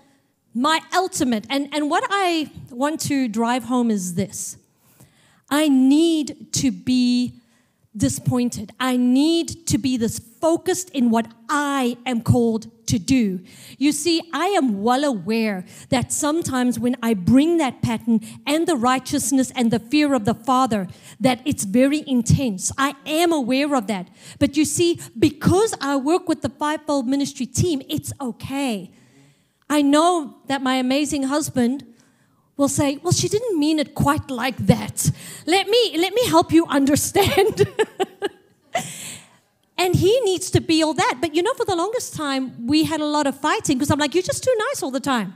my ultimate, and, and what I want to drive home is this. I need to be disappointed. I need to be this focused in what I am called to do. You see, I am well aware that sometimes when I bring that pattern and the righteousness and the fear of the Father, that it's very intense. I am aware of that. But you see, because I work with the fivefold ministry team, it's okay. I know that my amazing husband will say, well, she didn't mean it quite like that. Let me, let me help you understand. And he needs to be all that. But you know, for the longest time, we had a lot of fighting because I'm like, you're just too nice all the time.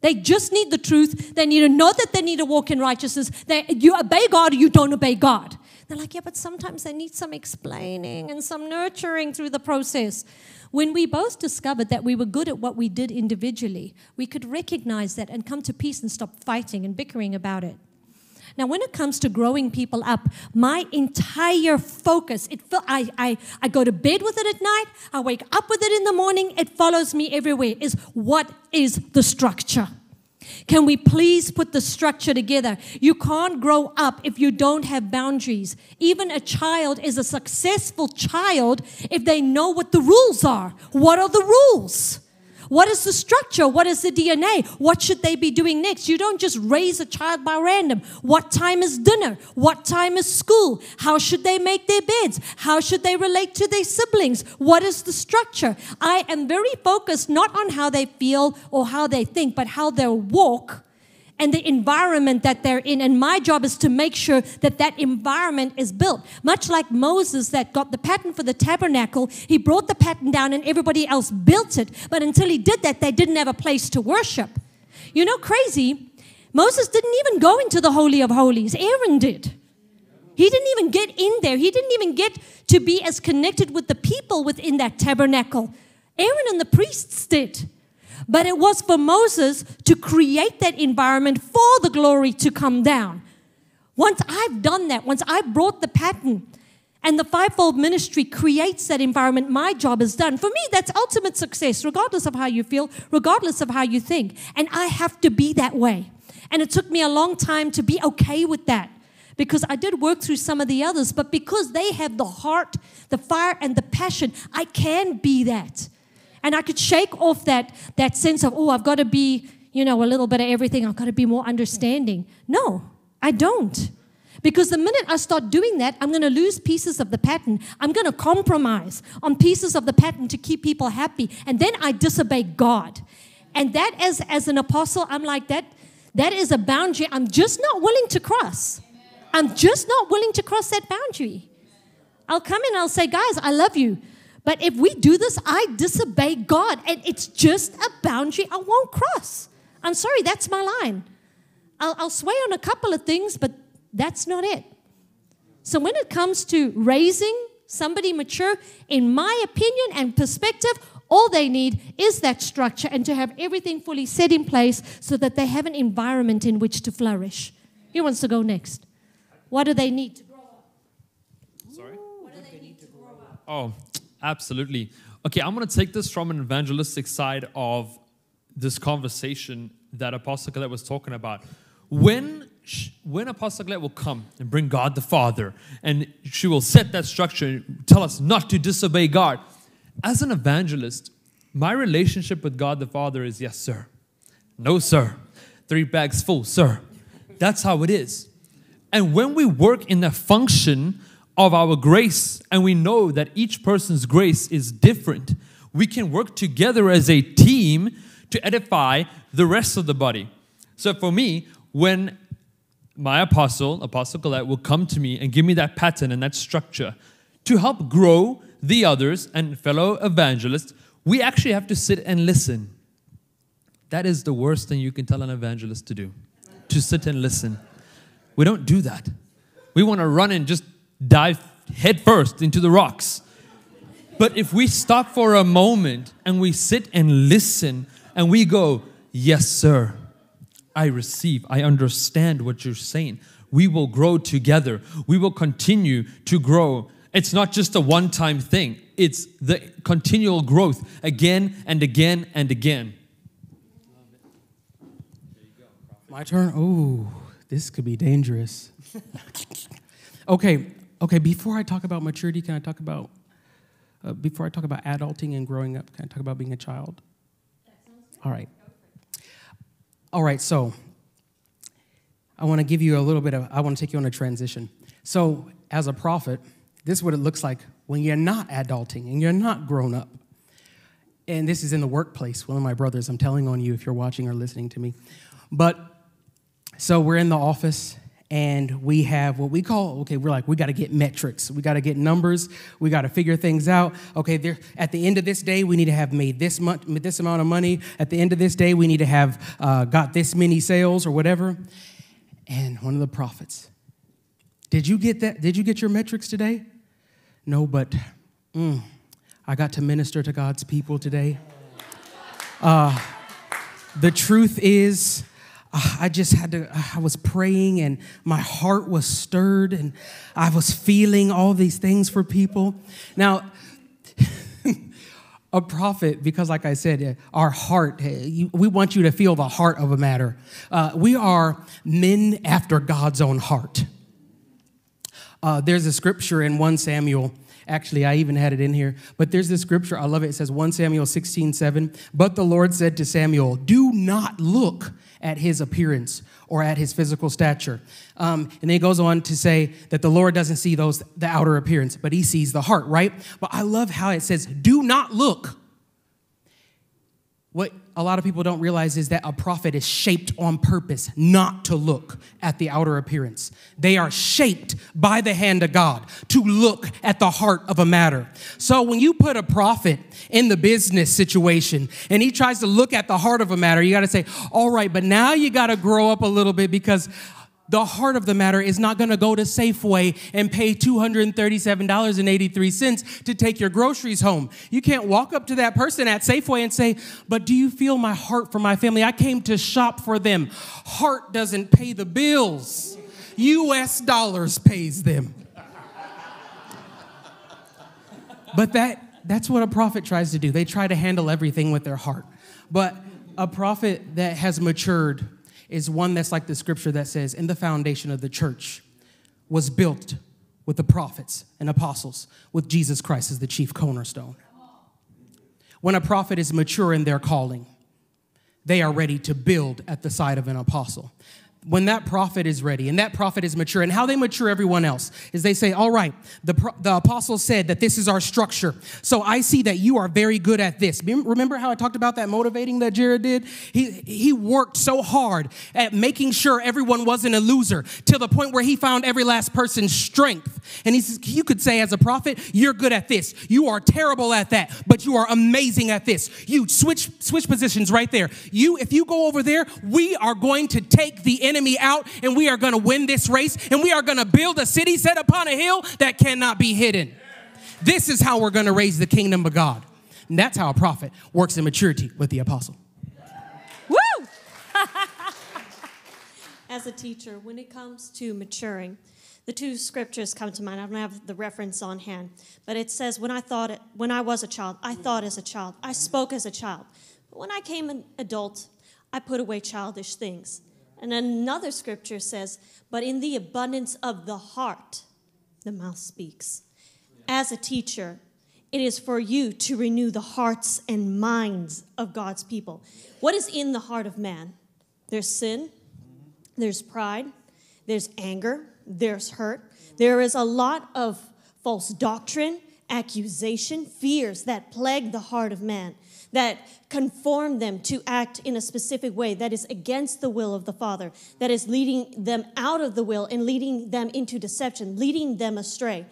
They just need the truth. They need to know that they need to walk in righteousness. They, you obey God or you don't obey God. They're like, yeah, but sometimes they need some explaining and some nurturing through the process. When we both discovered that we were good at what we did individually, we could recognize that and come to peace and stop fighting and bickering about it. Now, when it comes to growing people up, my entire focus, it, I, I, I go to bed with it at night, I wake up with it in the morning, it follows me everywhere, is what is the structure? Can we please put the structure together? You can't grow up if you don't have boundaries. Even a child is a successful child if they know what the rules are. What are the rules? What is the structure? What is the D N A? What should they be doing next? You don't just raise a child by random. What time is dinner? What time is school? How should they make their beds? How should they relate to their siblings? What is the structure? I am very focused not on how they feel or how they think, but how they walk and the environment that they're in. And my job is to make sure that that environment is built. Much like Moses that got the pattern for the tabernacle, he brought the pattern down and everybody else built it. But until he did that, they didn't have a place to worship. You know, crazy, Moses didn't even go into the Holy of Holies. Aaron did. He didn't even get in there. He didn't even get to be as connected with the people within that tabernacle. Aaron and the priests did. But it was for Moses to create that environment for the glory to come down. Once I've done that, once I've brought the pattern and the fivefold ministry creates that environment, my job is done. For me, that's ultimate success, regardless of how you feel, regardless of how you think. And I have to be that way. And it took me a long time to be okay with that because I did work through some of the others. But because they have the heart, the fire, and the passion, I can be that. And I could shake off that, that sense of, oh, I've got to be, you know, a little bit of everything. I've got to be more understanding. No, I don't. Because the minute I start doing that, I'm going to lose pieces of the pattern. I'm going to compromise on pieces of the pattern to keep people happy. And then I disobey God. And that as, as an apostle, I'm like, that, that is a boundary I'm just not willing to cross. I'm just not willing to cross that boundary. I'll come in and I'll say, guys, I love you. But if we do this, I disobey God, and it's just a boundary I won't cross. I'm sorry, that's my line. I'll, I'll sway on a couple of things, but that's not it. So when it comes to raising somebody mature, in my opinion and perspective, all they need is that structure and to have everything fully set in place so that they have an environment in which to flourish. Who wants to go next? What do they need to grow up? Sorry? What do they need to grow up? Oh. Absolutely. Okay, I'm going to take this from an evangelistic side of this conversation that Apostle Colette was talking about. When, she, when Apostle Colette will come and bring God the Father, and she will set that structure and tell us not to disobey God. As an evangelist, my relationship with God the Father is yes, sir. No, sir. Three bags full, sir. That's how it is. And when we work in that function of our grace, and we know that each person's grace is different, we can work together as a team to edify the rest of the body. So for me, when my apostle, Apostle Colette, will come to me and give me that pattern and that structure to help grow the others and fellow evangelists, we actually have to sit and listen. That is the worst thing you can tell an evangelist to do, to sit and listen. We don't do that. We want to run and just dive headfirst into the rocks. But if we stop for a moment and we sit and listen and we go, yes, sir, I receive, I understand what you're saying, we will grow together. We will continue to grow. It's not just a one-time thing. It's the continual growth again and again and again. My turn? Oh, this could be dangerous. Okay. Okay, before I talk about maturity, can I talk about Uh, before I talk about adulting and growing up, can I talk about being a child? All right. All right, so I want to give you a little bit of, I want to take you on a transition. So as a prophet, this is what it looks like when you're not adulting and you're not grown up. And this is in the workplace. One of my brothers, I'm telling on you if you're watching or listening to me. But so we're in the office and we have what we call, okay, we're like, we got to get metrics. We got to get numbers. We got to figure things out. Okay, there, at the end of this day, we need to have made this much, this amount of money. At the end of this day, we need to have uh, got this many sales or whatever. And one of the prophets, did you get that? Did you get your metrics today? No, but mm, I got to minister to God's people today. Uh, the truth is, I just had to, I was praying and my heart was stirred and I was feeling all these things for people. Now, a prophet, because like I said, our heart, we want you to feel the heart of a matter. Uh, we are men after God's own heart. Uh, there's a scripture in First Samuel. Actually, I even had it in here. But there's this scripture. I love it. It says First Samuel sixteen seven. But the Lord said to Samuel, do not look at his appearance or at his physical stature. Um, and then he goes on to say that the Lord doesn't see those the outer appearance, but he sees the heart, right? But I love how it says, do not look. What a lot of people don't realize is that a prophet is shaped on purpose not to look at the outer appearance. They are shaped by the hand of God to look at the heart of a matter. So when you put a prophet in the business situation and he tries to look at the heart of a matter, you got to say, all right, but now you got to grow up a little bit because the heart of the matter is not going to go to Safeway and pay two hundred thirty-seven dollars and eighty-three cents to take your groceries home. You can't walk up to that person at Safeway and say, but do you feel my heart for my family? I came to shop for them. Heart doesn't pay the bills. U S dollars pays them. But that that's what a prophet tries to do. They try to handle everything with their heart. But a prophet that has matured is one that's like the scripture that says, and the foundation of the church was built with the prophets and apostles, with Jesus Christ as the chief cornerstone. When a prophet is mature in their calling, they are ready to build at the side of an apostle. When that prophet is ready and that prophet is mature, and how they mature everyone else is they say, all right, the, pro- the apostle said that this is our structure. So I see that you are very good at this. Remember how I talked about that motivating that Jared did? He, he worked so hard at making sure everyone wasn't a loser to the point where he found every last person's strength. And he says, you could say as a prophet, you're good at this. You are terrible at that, but you are amazing at this. You switch, switch positions right there. You, if you go over there, we are going to take the end enemy out, and we are going to win this race, and we are going to build a city set upon a hill that cannot be hidden. This is how we're going to raise the kingdom of God. And that's how a prophet works in maturity with the apostle. Woo! As a teacher, when it comes to maturing, the two scriptures come to mind. I don't have the reference on hand, but it says, when I thought it, when I was a child, I thought as a child, I spoke as a child. But when I came an adult, I put away childish things. And another scripture says, but in the abundance of the heart, the mouth speaks. As a teacher, it is for you to renew the hearts and minds of God's people. What is in the heart of man? There's sin, there's pride, there's anger, there's hurt. There is a lot of false doctrine, accusation, fears that plague the heart of man, that conform them to act in a specific way that is against the will of the Father, that is leading them out of the will and leading them into deception, leading them astray.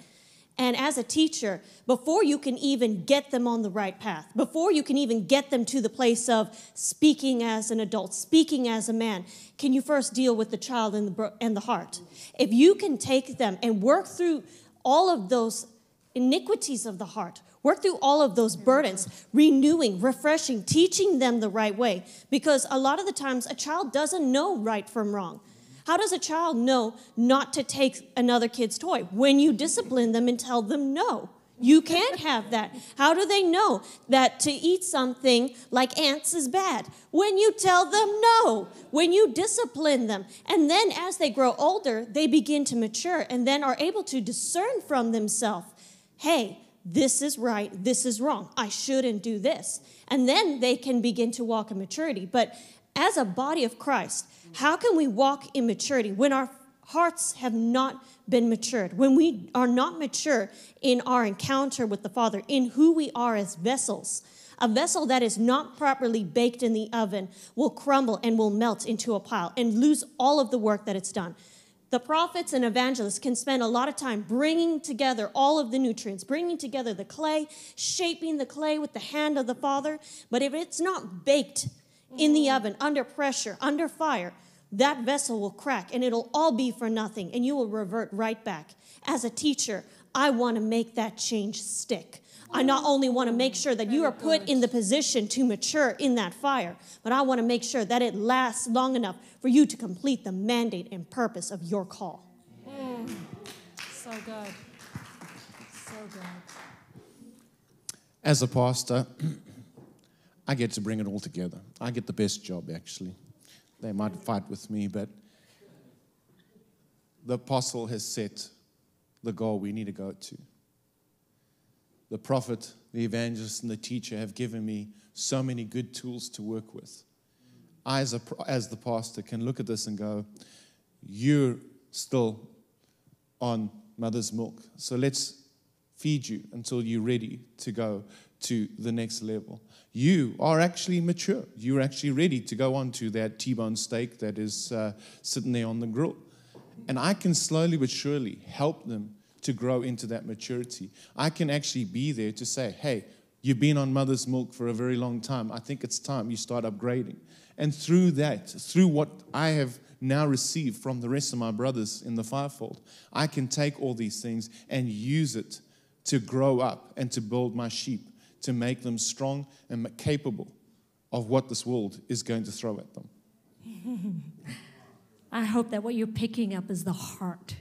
And as a teacher, before you can even get them on the right path, before you can even get them to the place of speaking as an adult, speaking as a man, can you first deal with the child and the, and the heart? If you can take them and work through all of those iniquities of the heart, work through all of those burdens, renewing, refreshing, teaching them the right way. Because a lot of the times a child doesn't know right from wrong. How does a child know not to take another kid's toy? When you discipline them and tell them no, you can't have that. How do they know that to eat something like ants is bad? When you tell them no, when you discipline them. And then as they grow older, they begin to mature and then are able to discern from themselves, hey, this is right, this is wrong, I shouldn't do this. And then they can begin to walk in maturity. But as a body of Christ, how can we walk in maturity when our hearts have not been matured, when we are not mature in our encounter with the Father, in who we are as vessels? A vessel that is not properly baked in the oven will crumble and will melt into a pile and lose all of the work that it's done. The prophets and evangelists can spend a lot of time bringing together all of the nutrients, bringing together the clay, shaping the clay with the hand of the Father. But if it's not baked in the oven, under pressure, under fire, that vessel will crack and it'll all be for nothing and you will revert right back. As a teacher, I want to make that change stick. I not only want to make sure that you are put in the position to mature in that fire, but I want to make sure that it lasts long enough for you to complete the mandate and purpose of your call. Mm. So good. So good. As a pastor, I get to bring it all together. I get the best job, actually. They might fight with me, but the apostle has set the goal we need to go to. The prophet, the evangelist, and the teacher have given me so many good tools to work with. I, as, a, as the pastor, can look at this and go, you're still on mother's milk, so let's feed you until you're ready to go to the next level. You are actually mature. You're actually ready to go on to that T-bone steak that is uh, sitting there on the grill. And I can slowly but surely help them to grow into that maturity. I can actually be there to say, hey, you've been on mother's milk for a very long time. I think it's time you start upgrading. And through that, through what I have now received from the rest of my brothers in the fivefold, I can take all these things and use it to grow up and to build my sheep, to make them strong and capable of what this world is going to throw at them. I hope that what you're picking up is the heart.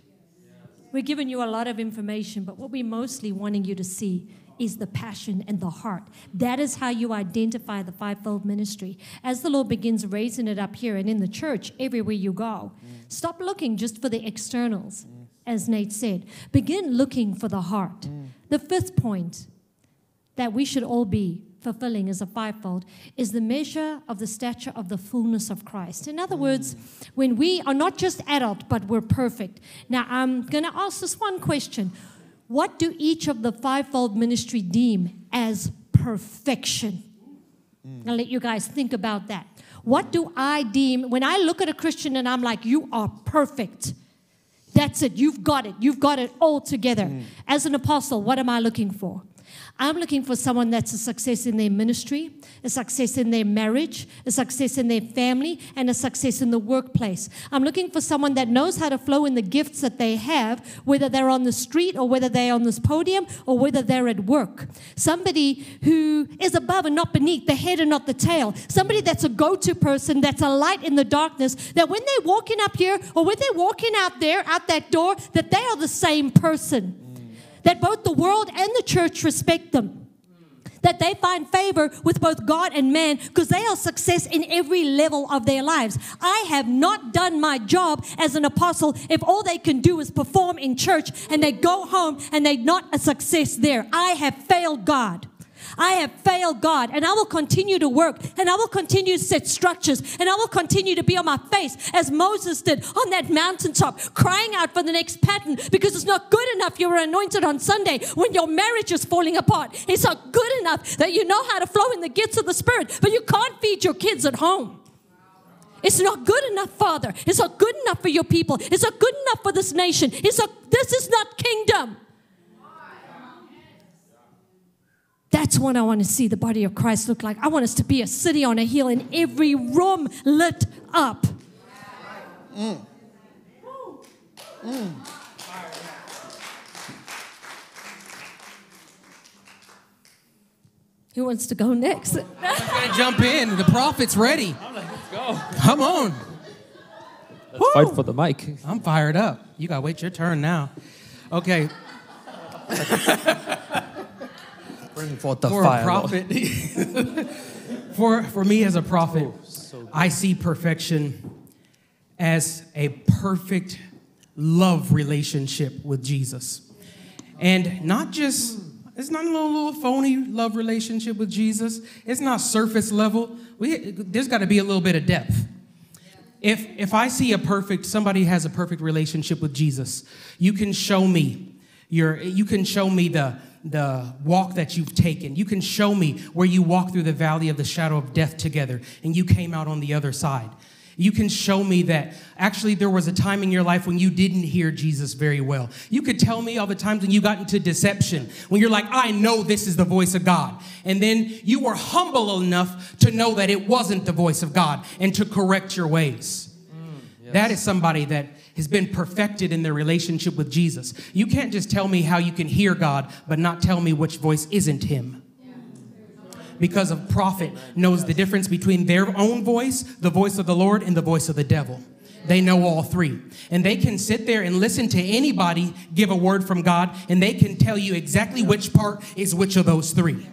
We're giving you a lot of information, but what we're mostly wanting you to see is the passion and the heart. That is how you identify the fivefold ministry. As the Lord begins raising it up here and in the church, everywhere you go, mm. stop looking just for the externals, mm. as Nate said. Begin looking for the heart. Mm. The fifth point that we should all be fulfilling as a fivefold is the measure of the stature of the fullness of Christ. In other words, when we are not just adult, but we're perfect. Now, I'm going to ask this one question. What do each of the fivefold ministry deem as perfection? Mm. I'll let you guys think about that. What do I deem when I look at a Christian and I'm like, you are perfect. That's it. You've got it. You've got it all together. Mm. As an apostle, what am I looking for? I'm looking for someone that's a success in their ministry, a success in their marriage, a success in their family, and a success in the workplace. I'm looking for someone that knows how to flow in the gifts that they have, whether they're on the street or whether they're on this podium or whether they're at work. Somebody who is above and not beneath, the head and not the tail. Somebody that's a go-to person, that's a light in the darkness, that when they're walking up here or when they're walking out there, out that door, that they are the same person. That both the world and the church respect them. That they find favor with both God and man because they are success in every level of their lives. I have not done my job as an apostle if all they can do is perform in church and they go home and they're not a success there. I have failed God. I have failed God, and I will continue to work, and I will continue to set structures, and I will continue to be on my face as Moses did on that mountaintop, crying out for the next pattern because it's not good enough you were anointed on Sunday when your marriage is falling apart. It's not good enough that you know how to flow in the gifts of the Spirit, but you can't feed your kids at home. It's not good enough, Father. It's not good enough for your people. It's not good enough for this nation. It's not, this is not kingdom. That's what I want to see the body of Christ look like. I want us to be a city on a hill and every room lit up. Mm. Mm. Who wants to go next? I'm going to jump in. The prophet's ready. I'm like, let's go. Come on. Let's Woo. Fight for the mic. I'm fired up. You got to wait your turn now. Okay. For the for a prophet, for, for me as a prophet, oh, so I see perfection as a perfect love relationship with Jesus. And not just, It's not a little, little phony love relationship with Jesus. It's not surface level. We, there's got to be a little bit of depth. Yeah. If, if I see a perfect, somebody has a perfect relationship with Jesus, you can show me your, you can show me the, the walk that you've taken. You can show me where you walked through the valley of the shadow of death together and you came out on the other side. You can show me that actually there was a time in your life when you didn't hear Jesus very well. You could tell me all the times when you got into deception, when you're like, I know this is the voice of God. And then you were humble enough to know that it wasn't the voice of God and to correct your ways. Mm, yes. That is somebody that has been perfected in their relationship with Jesus. You can't just tell me how you can hear God, but not tell me which voice isn't him. Because a prophet knows the difference between their own voice, the voice of the Lord, and the voice of the devil. They know all three. And they can sit there and listen to anybody give a word from God, and they can tell you exactly which part is which of those three.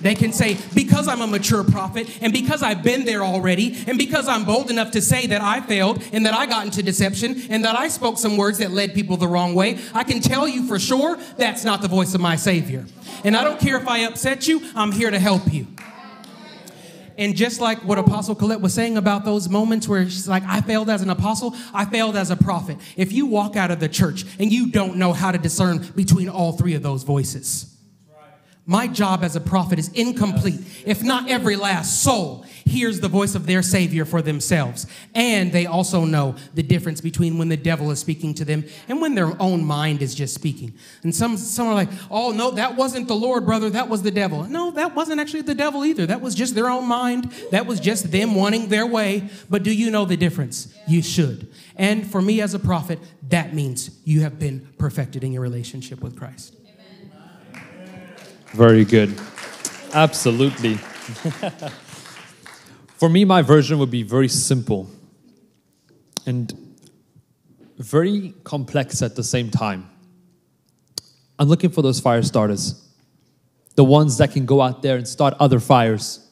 They can say, because I'm a mature prophet, and because I've been there already, and because I'm bold enough to say that I failed, and that I got into deception, and that I spoke some words that led people the wrong way, I can tell you for sure that's not the voice of my Savior. And I don't care if I upset you, I'm here to help you. And just like what Apostle Colette was saying about those moments where she's like, I failed as an apostle, I failed as a prophet. If you walk out of the church and you don't know how to discern between all three of those voices, my job as a prophet is incomplete if not every last soul hears the voice of their Savior for themselves. And they also know the difference between when the devil is speaking to them and when their own mind is just speaking. And some, some are like, oh, no, that wasn't the Lord, brother. That was the devil. No, that wasn't actually the devil either. That was just their own mind. That was just them wanting their way. But do you know the difference? You should. And for me as a prophet, that means you have been perfected in your relationship with Christ. Very good. Absolutely. For me, my version would be very simple and very complex at the same time. I'm looking for those fire starters, the ones that can go out there and start other fires,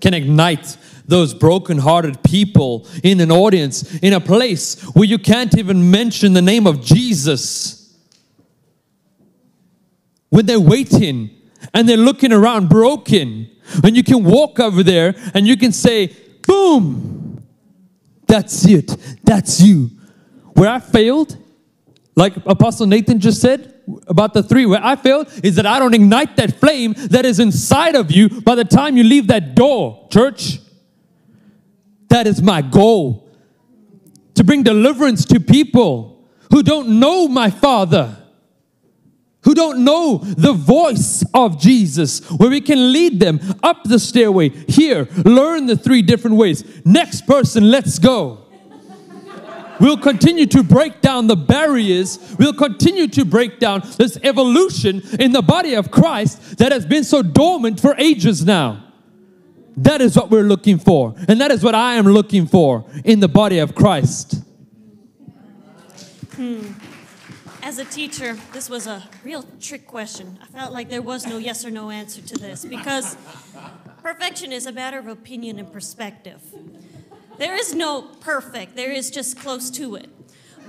can ignite those broken-hearted people in an audience, in a place where you can't even mention the name of Jesus. When they're waiting, and they're looking around broken, and you can walk over there and you can say, boom, that's it, that's you. Where I failed, like Apostle Nathan just said about the three, where I failed is that I don't ignite that flame that is inside of you by the time you leave that door, church. That is my goal, to bring deliverance to people who don't know my Father, who don't know the voice of Jesus, where we can lead them up the stairway. Here, learn the three different ways. Next person, let's go. We'll continue to break down the barriers. We'll continue to break down this evolution in the body of Christ that has been so dormant for ages now. That is what we're looking for. And that is what I am looking for in the body of Christ. Hmm. As a teacher, this was a real trick question. I felt like there was no yes or no answer to this because perfection is a matter of opinion and perspective. There is no perfect, there is just close to it.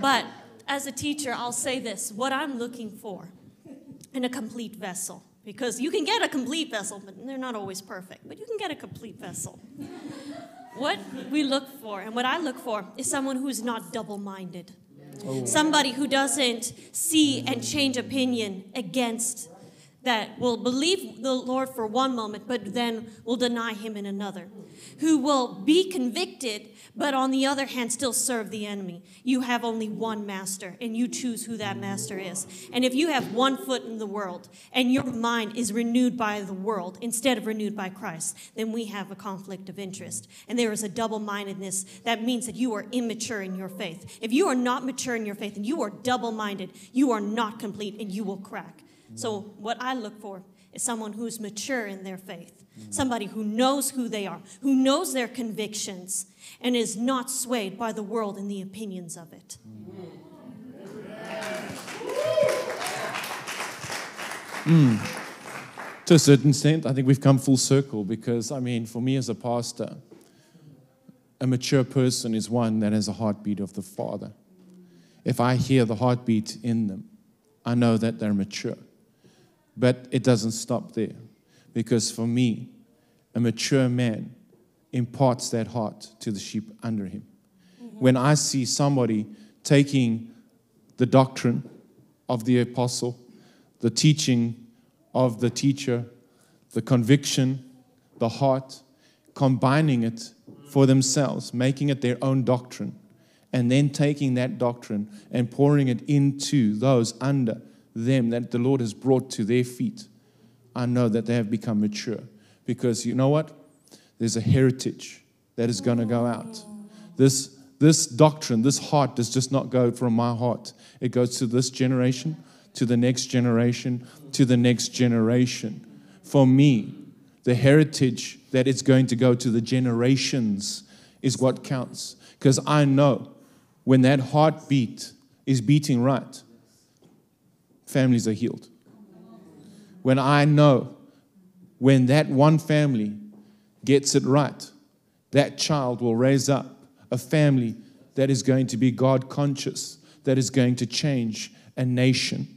But as a teacher, I'll say this, what I'm looking for in a complete vessel, because you can get a complete vessel, but they're not always perfect, but you can get a complete vessel. What we look for, and what I look for, is someone who's not double-minded. Oh. Somebody who doesn't see and change opinion against, that will believe the Lord for one moment, but then will deny him in another. Who will be convicted, but on the other hand, still serve the enemy. You have only one master, and you choose who that master is. And if you have one foot in the world, and your mind is renewed by the world instead of renewed by Christ, then we have a conflict of interest. And there is a double-mindedness that means that you are immature in your faith. If you are not mature in your faith, and you are double-minded, you are not complete, and you will crack. So what I look for is someone who's mature in their faith, somebody who knows who they are, who knows their convictions, and is not swayed by the world and the opinions of it. Mm. To a certain extent, I think we've come full circle because, I mean, for me as a pastor, a mature person is one that has a heartbeat of the Father. If I hear the heartbeat in them, I know that they're mature. But it doesn't stop there, because for me, a mature man imparts that heart to the sheep under him. Mm-hmm. When I see somebody taking the doctrine of the apostle, the teaching of the teacher, the conviction, the heart, combining it for themselves, making it their own doctrine, and then taking that doctrine and pouring it into those under them that the Lord has brought to their feet, I know that they have become mature. Because you know what? There's a heritage that is going to go out. This, this doctrine, this heart does just not go from my heart. It goes to this generation, to the next generation, to the next generation. For me, the heritage that it's going to go to the generations is what counts. Because I know when that heartbeat is beating right, families are healed. When I know when that one family gets it right, that child will raise up a family that is going to be God conscious, that is going to change a nation.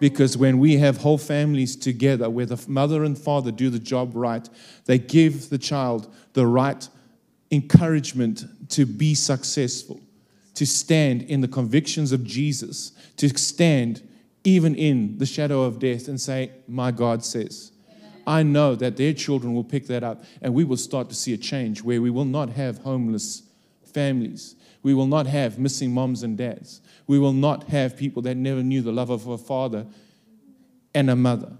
Because when we have whole families together where the mother and father do the job right, they give the child the right encouragement to be successful, to stand in the convictions of Jesus, to stand even in the shadow of death and say, my God says. I know that their children will pick that up, and we will start to see a change where we will not have homeless families. We will not have missing moms and dads. We will not have people that never knew the love of a father and a mother.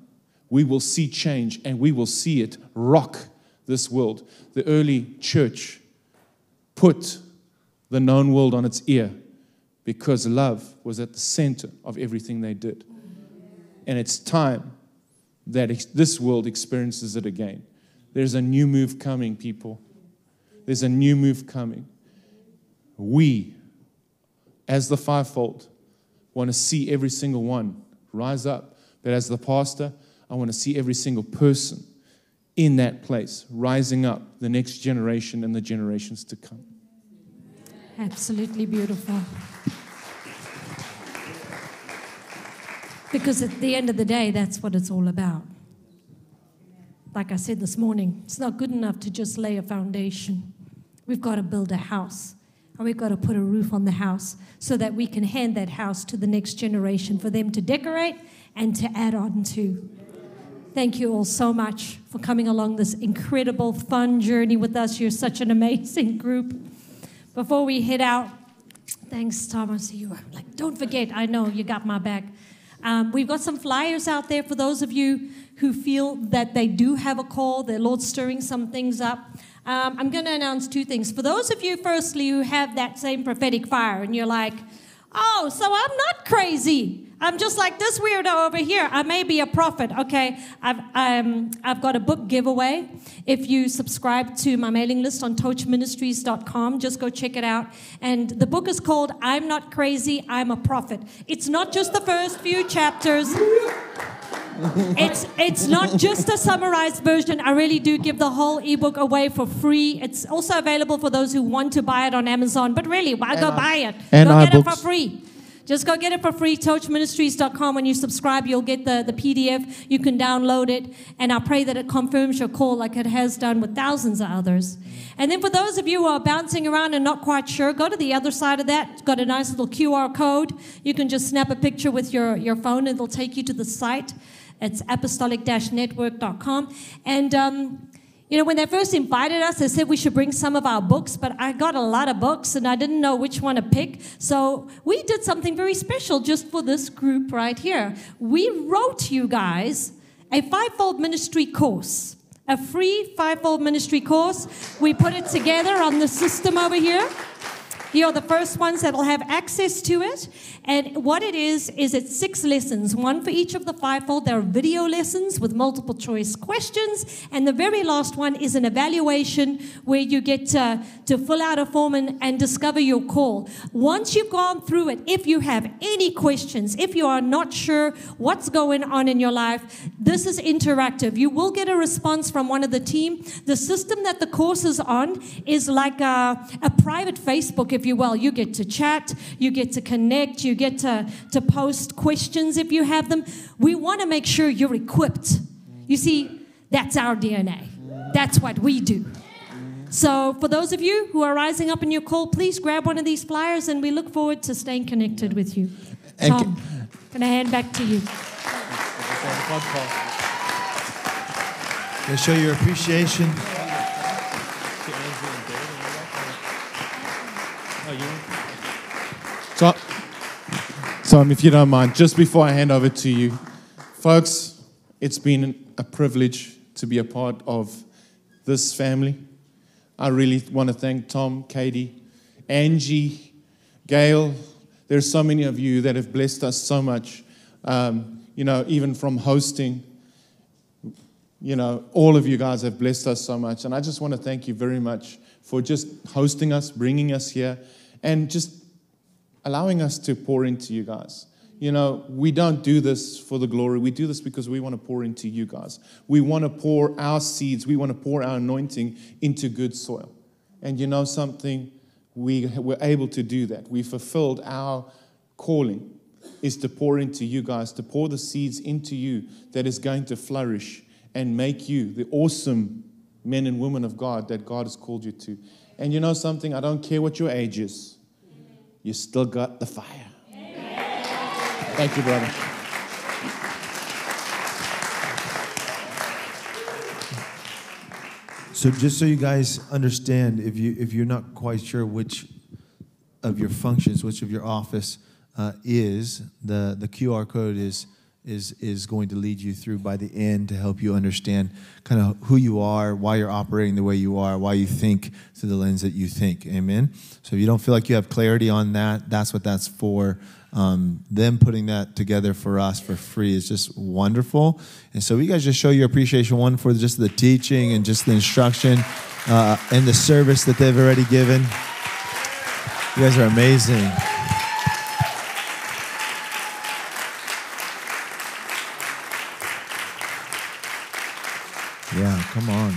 We will see change, and we will see it rock this world. The early church put the known world on its ear because love was at the center of everything they did. And it's time that this world experiences it again. There's a new move coming, people. There's a new move coming. We, as the fivefold, want to see every single one rise up. But as the pastor, I want to see every single person in that place rising up, the next generation and the generations to come. Absolutely beautiful. Because at the end of the day, that's what it's all about. Like I said this morning, it's not good enough to just lay a foundation. We've got to build a house. And we've got to put a roof on the house so that we can hand that house to the next generation for them to decorate and to add on to. Thank you all so much for coming along this incredible, fun journey with us. You're such an amazing group. Before we head out, thanks, Tom. I see you. Like, don't forget, I know you got my back. Um, we've got some flyers out there for those of you who feel that they do have a call, the Lord's stirring some things up. Um, I'm going to announce two things. For those of you, firstly, who have that same prophetic fire and you're like, oh, so I'm not crazy. I'm just like this weirdo over here. I may be a prophet. Okay, I've, um, I've got a book giveaway. If you subscribe to my mailing list on toach ministries dot com, just go check it out. And the book is called I'm Not Crazy, I'm a Prophet. It's not just the first few chapters. It's it's not just a summarized version. I really do give the whole ebook away for free. It's also available for those who want to buy it on Amazon. But really, why go buy it? Go get it for free. Just go get it for free, toach ministries dot com. When you subscribe, you'll get the, the P D F. You can download it, and I pray that it confirms your call like it has done with thousands of others. And then for those of you who are bouncing around and not quite sure, go to the other side of that. It's got a nice little Q R code. You can just snap a picture with your, your phone. It'll take you to the site. It's apostolic dash network dot com. And, um, you know, when they first invited us, they said we should bring some of our books, but I got a lot of books and I didn't know which one to pick. So we did something very special just for this group right here. We wrote you guys a fivefold ministry course, a free fivefold ministry course. We put it together on the system over here. You're the first ones that will have access to it. And what it is, is it's six lessons, one for each of the fivefold. There are video lessons with multiple choice questions. And the very last one is an evaluation where you get to, to fill out a form and, and discover your call. Once you've gone through it, if you have any questions, if you are not sure what's going on in your life, this is interactive. You will get a response from one of the team. The system that the course is on is like a, a private Facebook. If if you will. You get to chat, you get to connect, you get to, to post questions if you have them. We want to make sure you're equipped. You see, that's our D N A. That's what we do. So for those of you who are rising up in your call, please grab one of these flyers, and we look forward to staying connected with you. And Tom, can, can I hand back to you? They show your appreciation. So, so um, if you don't mind, just before I hand over to you, folks, it's been a privilege to be a part of this family. I really want to thank Tom, Katie, Angie, Gail. There's so many of you that have blessed us so much, um, you know, even from hosting. You know, all of you guys have blessed us so much. And I just want to thank you very much for just hosting us, bringing us here, and just allowing us to pour into you guys. You know, we don't do this for the glory. We do this because we want to pour into you guys. We want to pour our seeds. We want to pour our anointing into good soil. And you know something? We were able to do that. We fulfilled our calling, is to pour into you guys, to pour the seeds into you that is going to flourish and make you the awesome men and women of God that God has called you to. And you know something? I don't care what your age is. You still got the fire. Thank you, brother. So just so you guys understand, if, you, if you're not quite sure which of your functions, which of your office uh, is, the, the Q R code is, is, is going to lead you through by the end to help you understand kind of who you are, why you're operating the way you are, why you think through the lens that you think. Amen? So if you don't feel like you have clarity on that, that's what that's for. Um, them putting that together for us for free is just wonderful. And so you guys just show your appreciation, one, for just the teaching and just the instruction uh, and the service that they've already given. You guys are amazing. Yeah, come on.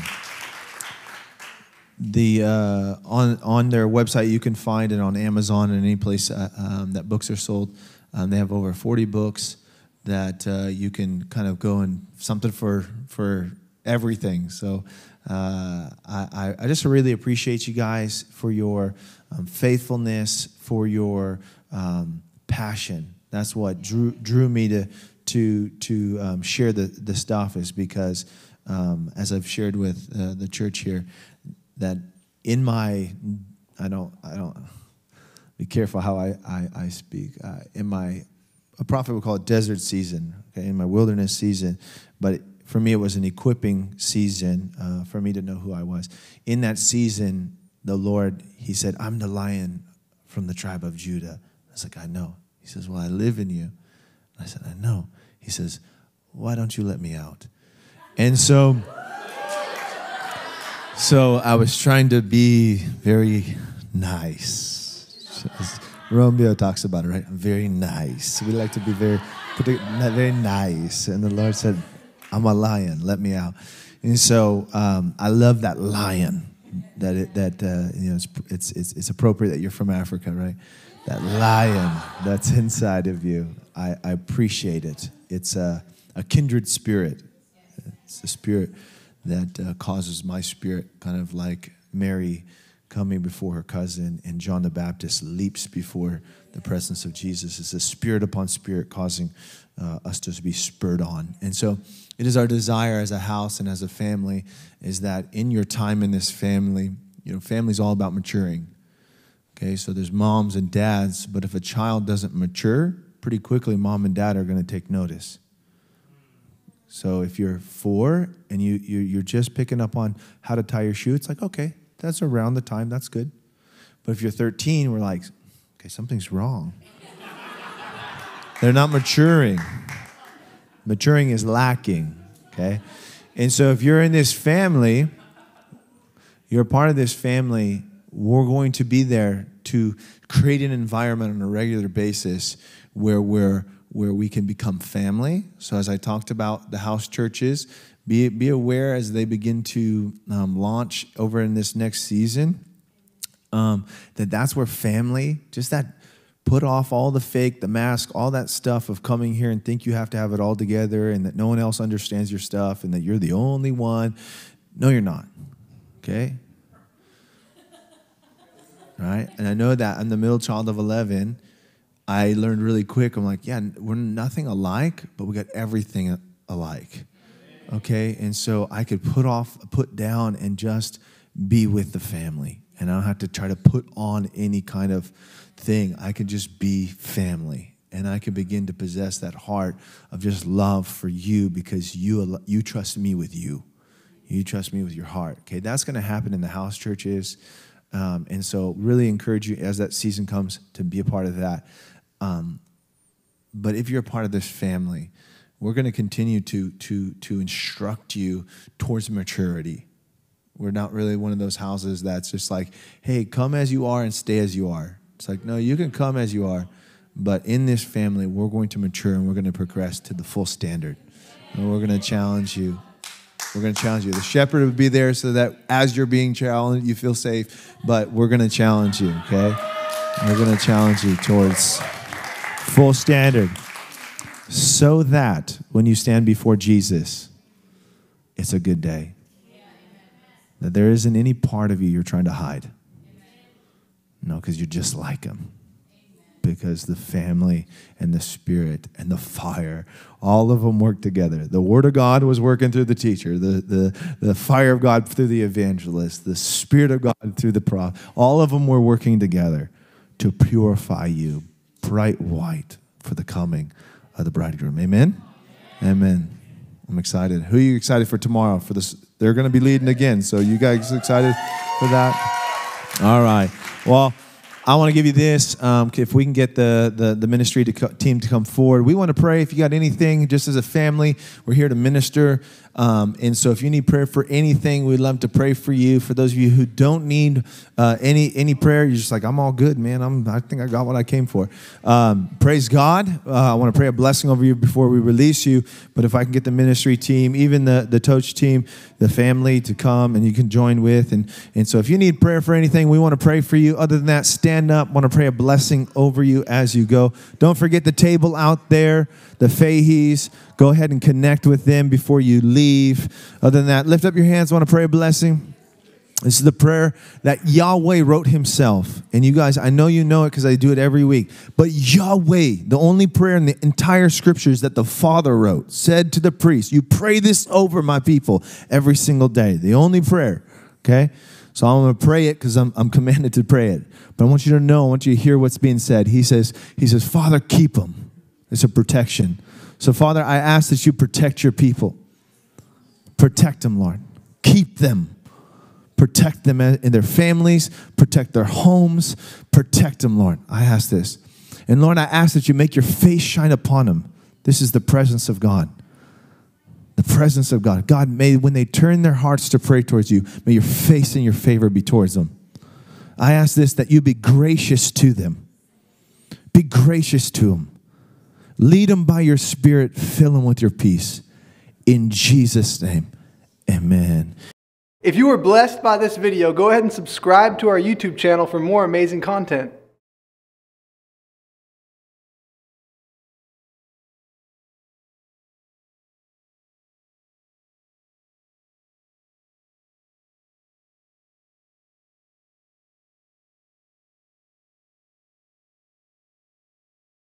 The uh, on on their website you can find it on Amazon and any place uh, um, that books are sold. Um, they have over forty books that uh, you can kind of go and something for for everything. So uh, I I just really appreciate you guys for your um, faithfulness, for your um, passion. That's what drew drew me to to to um, share the the stuff, is because um, as I've shared with uh, the church here, that in my, I don't, I don't, be careful how I, I, I speak. Uh, in my, a prophet would call it desert season, okay, in my wilderness season. But it, for me, it was an equipping season uh, for me to know who I was. In that season, the Lord, he said, I'm the lion from the tribe of Judah. I was like, I know. He says, well, I live in you. I said, I know. He says, why don't you let me out? And so... So I was trying to be very nice. Romeo talks about it, right? I'm very nice. We like to be very, very nice. And the Lord said, I'm a lion. Let me out. And so um, I love that lion. That it, that uh, you know, it's it's it's appropriate that you're from Africa, right? That lion that's inside of you. I, I appreciate it. It's a, a kindred spirit. It's a spirit that uh, causes my spirit, kind of like Mary coming before her cousin and John the Baptist leaps before the presence of Jesus. It's a spirit upon spirit causing uh, us to be spurred on. And so it is our desire as a house and as a family is that in your time in this family, you know, family's all about maturing. Okay, so there's moms and dads, but if a child doesn't mature, pretty quickly mom and dad are going to take notice. So if you're four and you, you, you're just picking up on how to tie your shoe, it's like, okay, that's around the time. That's good. But if you're thirteen, we're like, okay, something's wrong. They're not maturing. Maturing is lacking, okay? And so if you're in this family, you're part of this family, we're going to be there to create an environment on a regular basis where we're where we can become family. So as I talked about the house churches, be, be aware as they begin to um, launch over in this next season, Um, that that's where family, just that, put off all the fake, the mask, all that stuff of coming here and think you have to have it all together and that no one else understands your stuff and that you're the only one. No, you're not, okay? Right? And I know that I'm the middle child of eleven. I learned really quick. I'm like, yeah, we're nothing alike, but we got everything alike, okay? And so I could put off, put down, and just be with the family. And I don't have to try to put on any kind of thing. I could just be family. And I could begin to possess that heart of just love for you because you you trust me with you. You trust me with your heart. Okay, that's going to happen in the house churches. Um, and so really encourage you as that season comes to be a part of that. Um, but if you're a part of this family, we're going to continue to to to instruct you towards maturity. We're not really one of those houses that's just like, hey, come as you are and stay as you are. It's like, no, you can come as you are, but in this family, we're going to mature and we're going to progress to the full standard. And we're going to challenge you. We're going to challenge you. The shepherd will be there so that as you're being challenged, you feel safe, but we're going to challenge you, okay? We're going to challenge you towards full standard so that when you stand before Jesus, it's a good day. That there isn't any part of you you're trying to hide. No, because you're just like him. Because the family and the spirit and the fire, all of them work together. The word of God was working through the teacher. The, the, the fire of God through the evangelist. The spirit of God through the prophet. All of them were working together to purify you bright white for the coming of the bridegroom. Amen? Amen. Amen. I'm excited. Who are you excited for tomorrow? For this, they're going to be leading again, so you guys excited for that? All right. Well, I want to give you this. Um, if we can get the, the, the ministry to co- team to come forward, we want to pray. If you got anything, just as a family, we're here to minister. Um, and so if you need prayer for anything, we'd love to pray for you. For those of you who don't need uh, any any prayer, you're just like, I'm all good, man. I'm, I think I got what I came for. Um, praise God. Uh, I want to pray a blessing over you before we release you. But if I can get the ministry team, even the, the Toach team, the family to come and you can join with. And, and so if you need prayer for anything, we want to pray for you. Other than that, stand up. Want to pray a blessing over you as you go. Don't forget the table out there, the Fahis. Go ahead and connect with them before you leave. Other than that, lift up your hands. Want to pray a blessing? This is the prayer that Yahweh wrote himself. And you guys, I know you know it because I do it every week. But Yahweh, the only prayer in the entire scriptures that the Father wrote, said to the priest, you pray this over my people every single day. The only prayer, okay? So I'm going to pray it because I'm, I'm commanded to pray it. But I want you to know, I want you to hear what's being said. He says, he says, Father, keep them. It's a protection. So, Father, I ask that you protect your people. Protect them, Lord. Keep them. Protect them in their families. Protect their homes. Protect them, Lord. I ask this. And, Lord, I ask that you make your face shine upon them. This is the presence of God. The presence of God. God, may when they turn their hearts to pray towards you, may your face and your favor be towards them. I ask this, that you be gracious to them. Be gracious to them. Lead them by your spirit. Fill them with your peace. In Jesus' name, amen. If you were blessed by this video, go ahead and subscribe to our YouTube channel for more amazing content.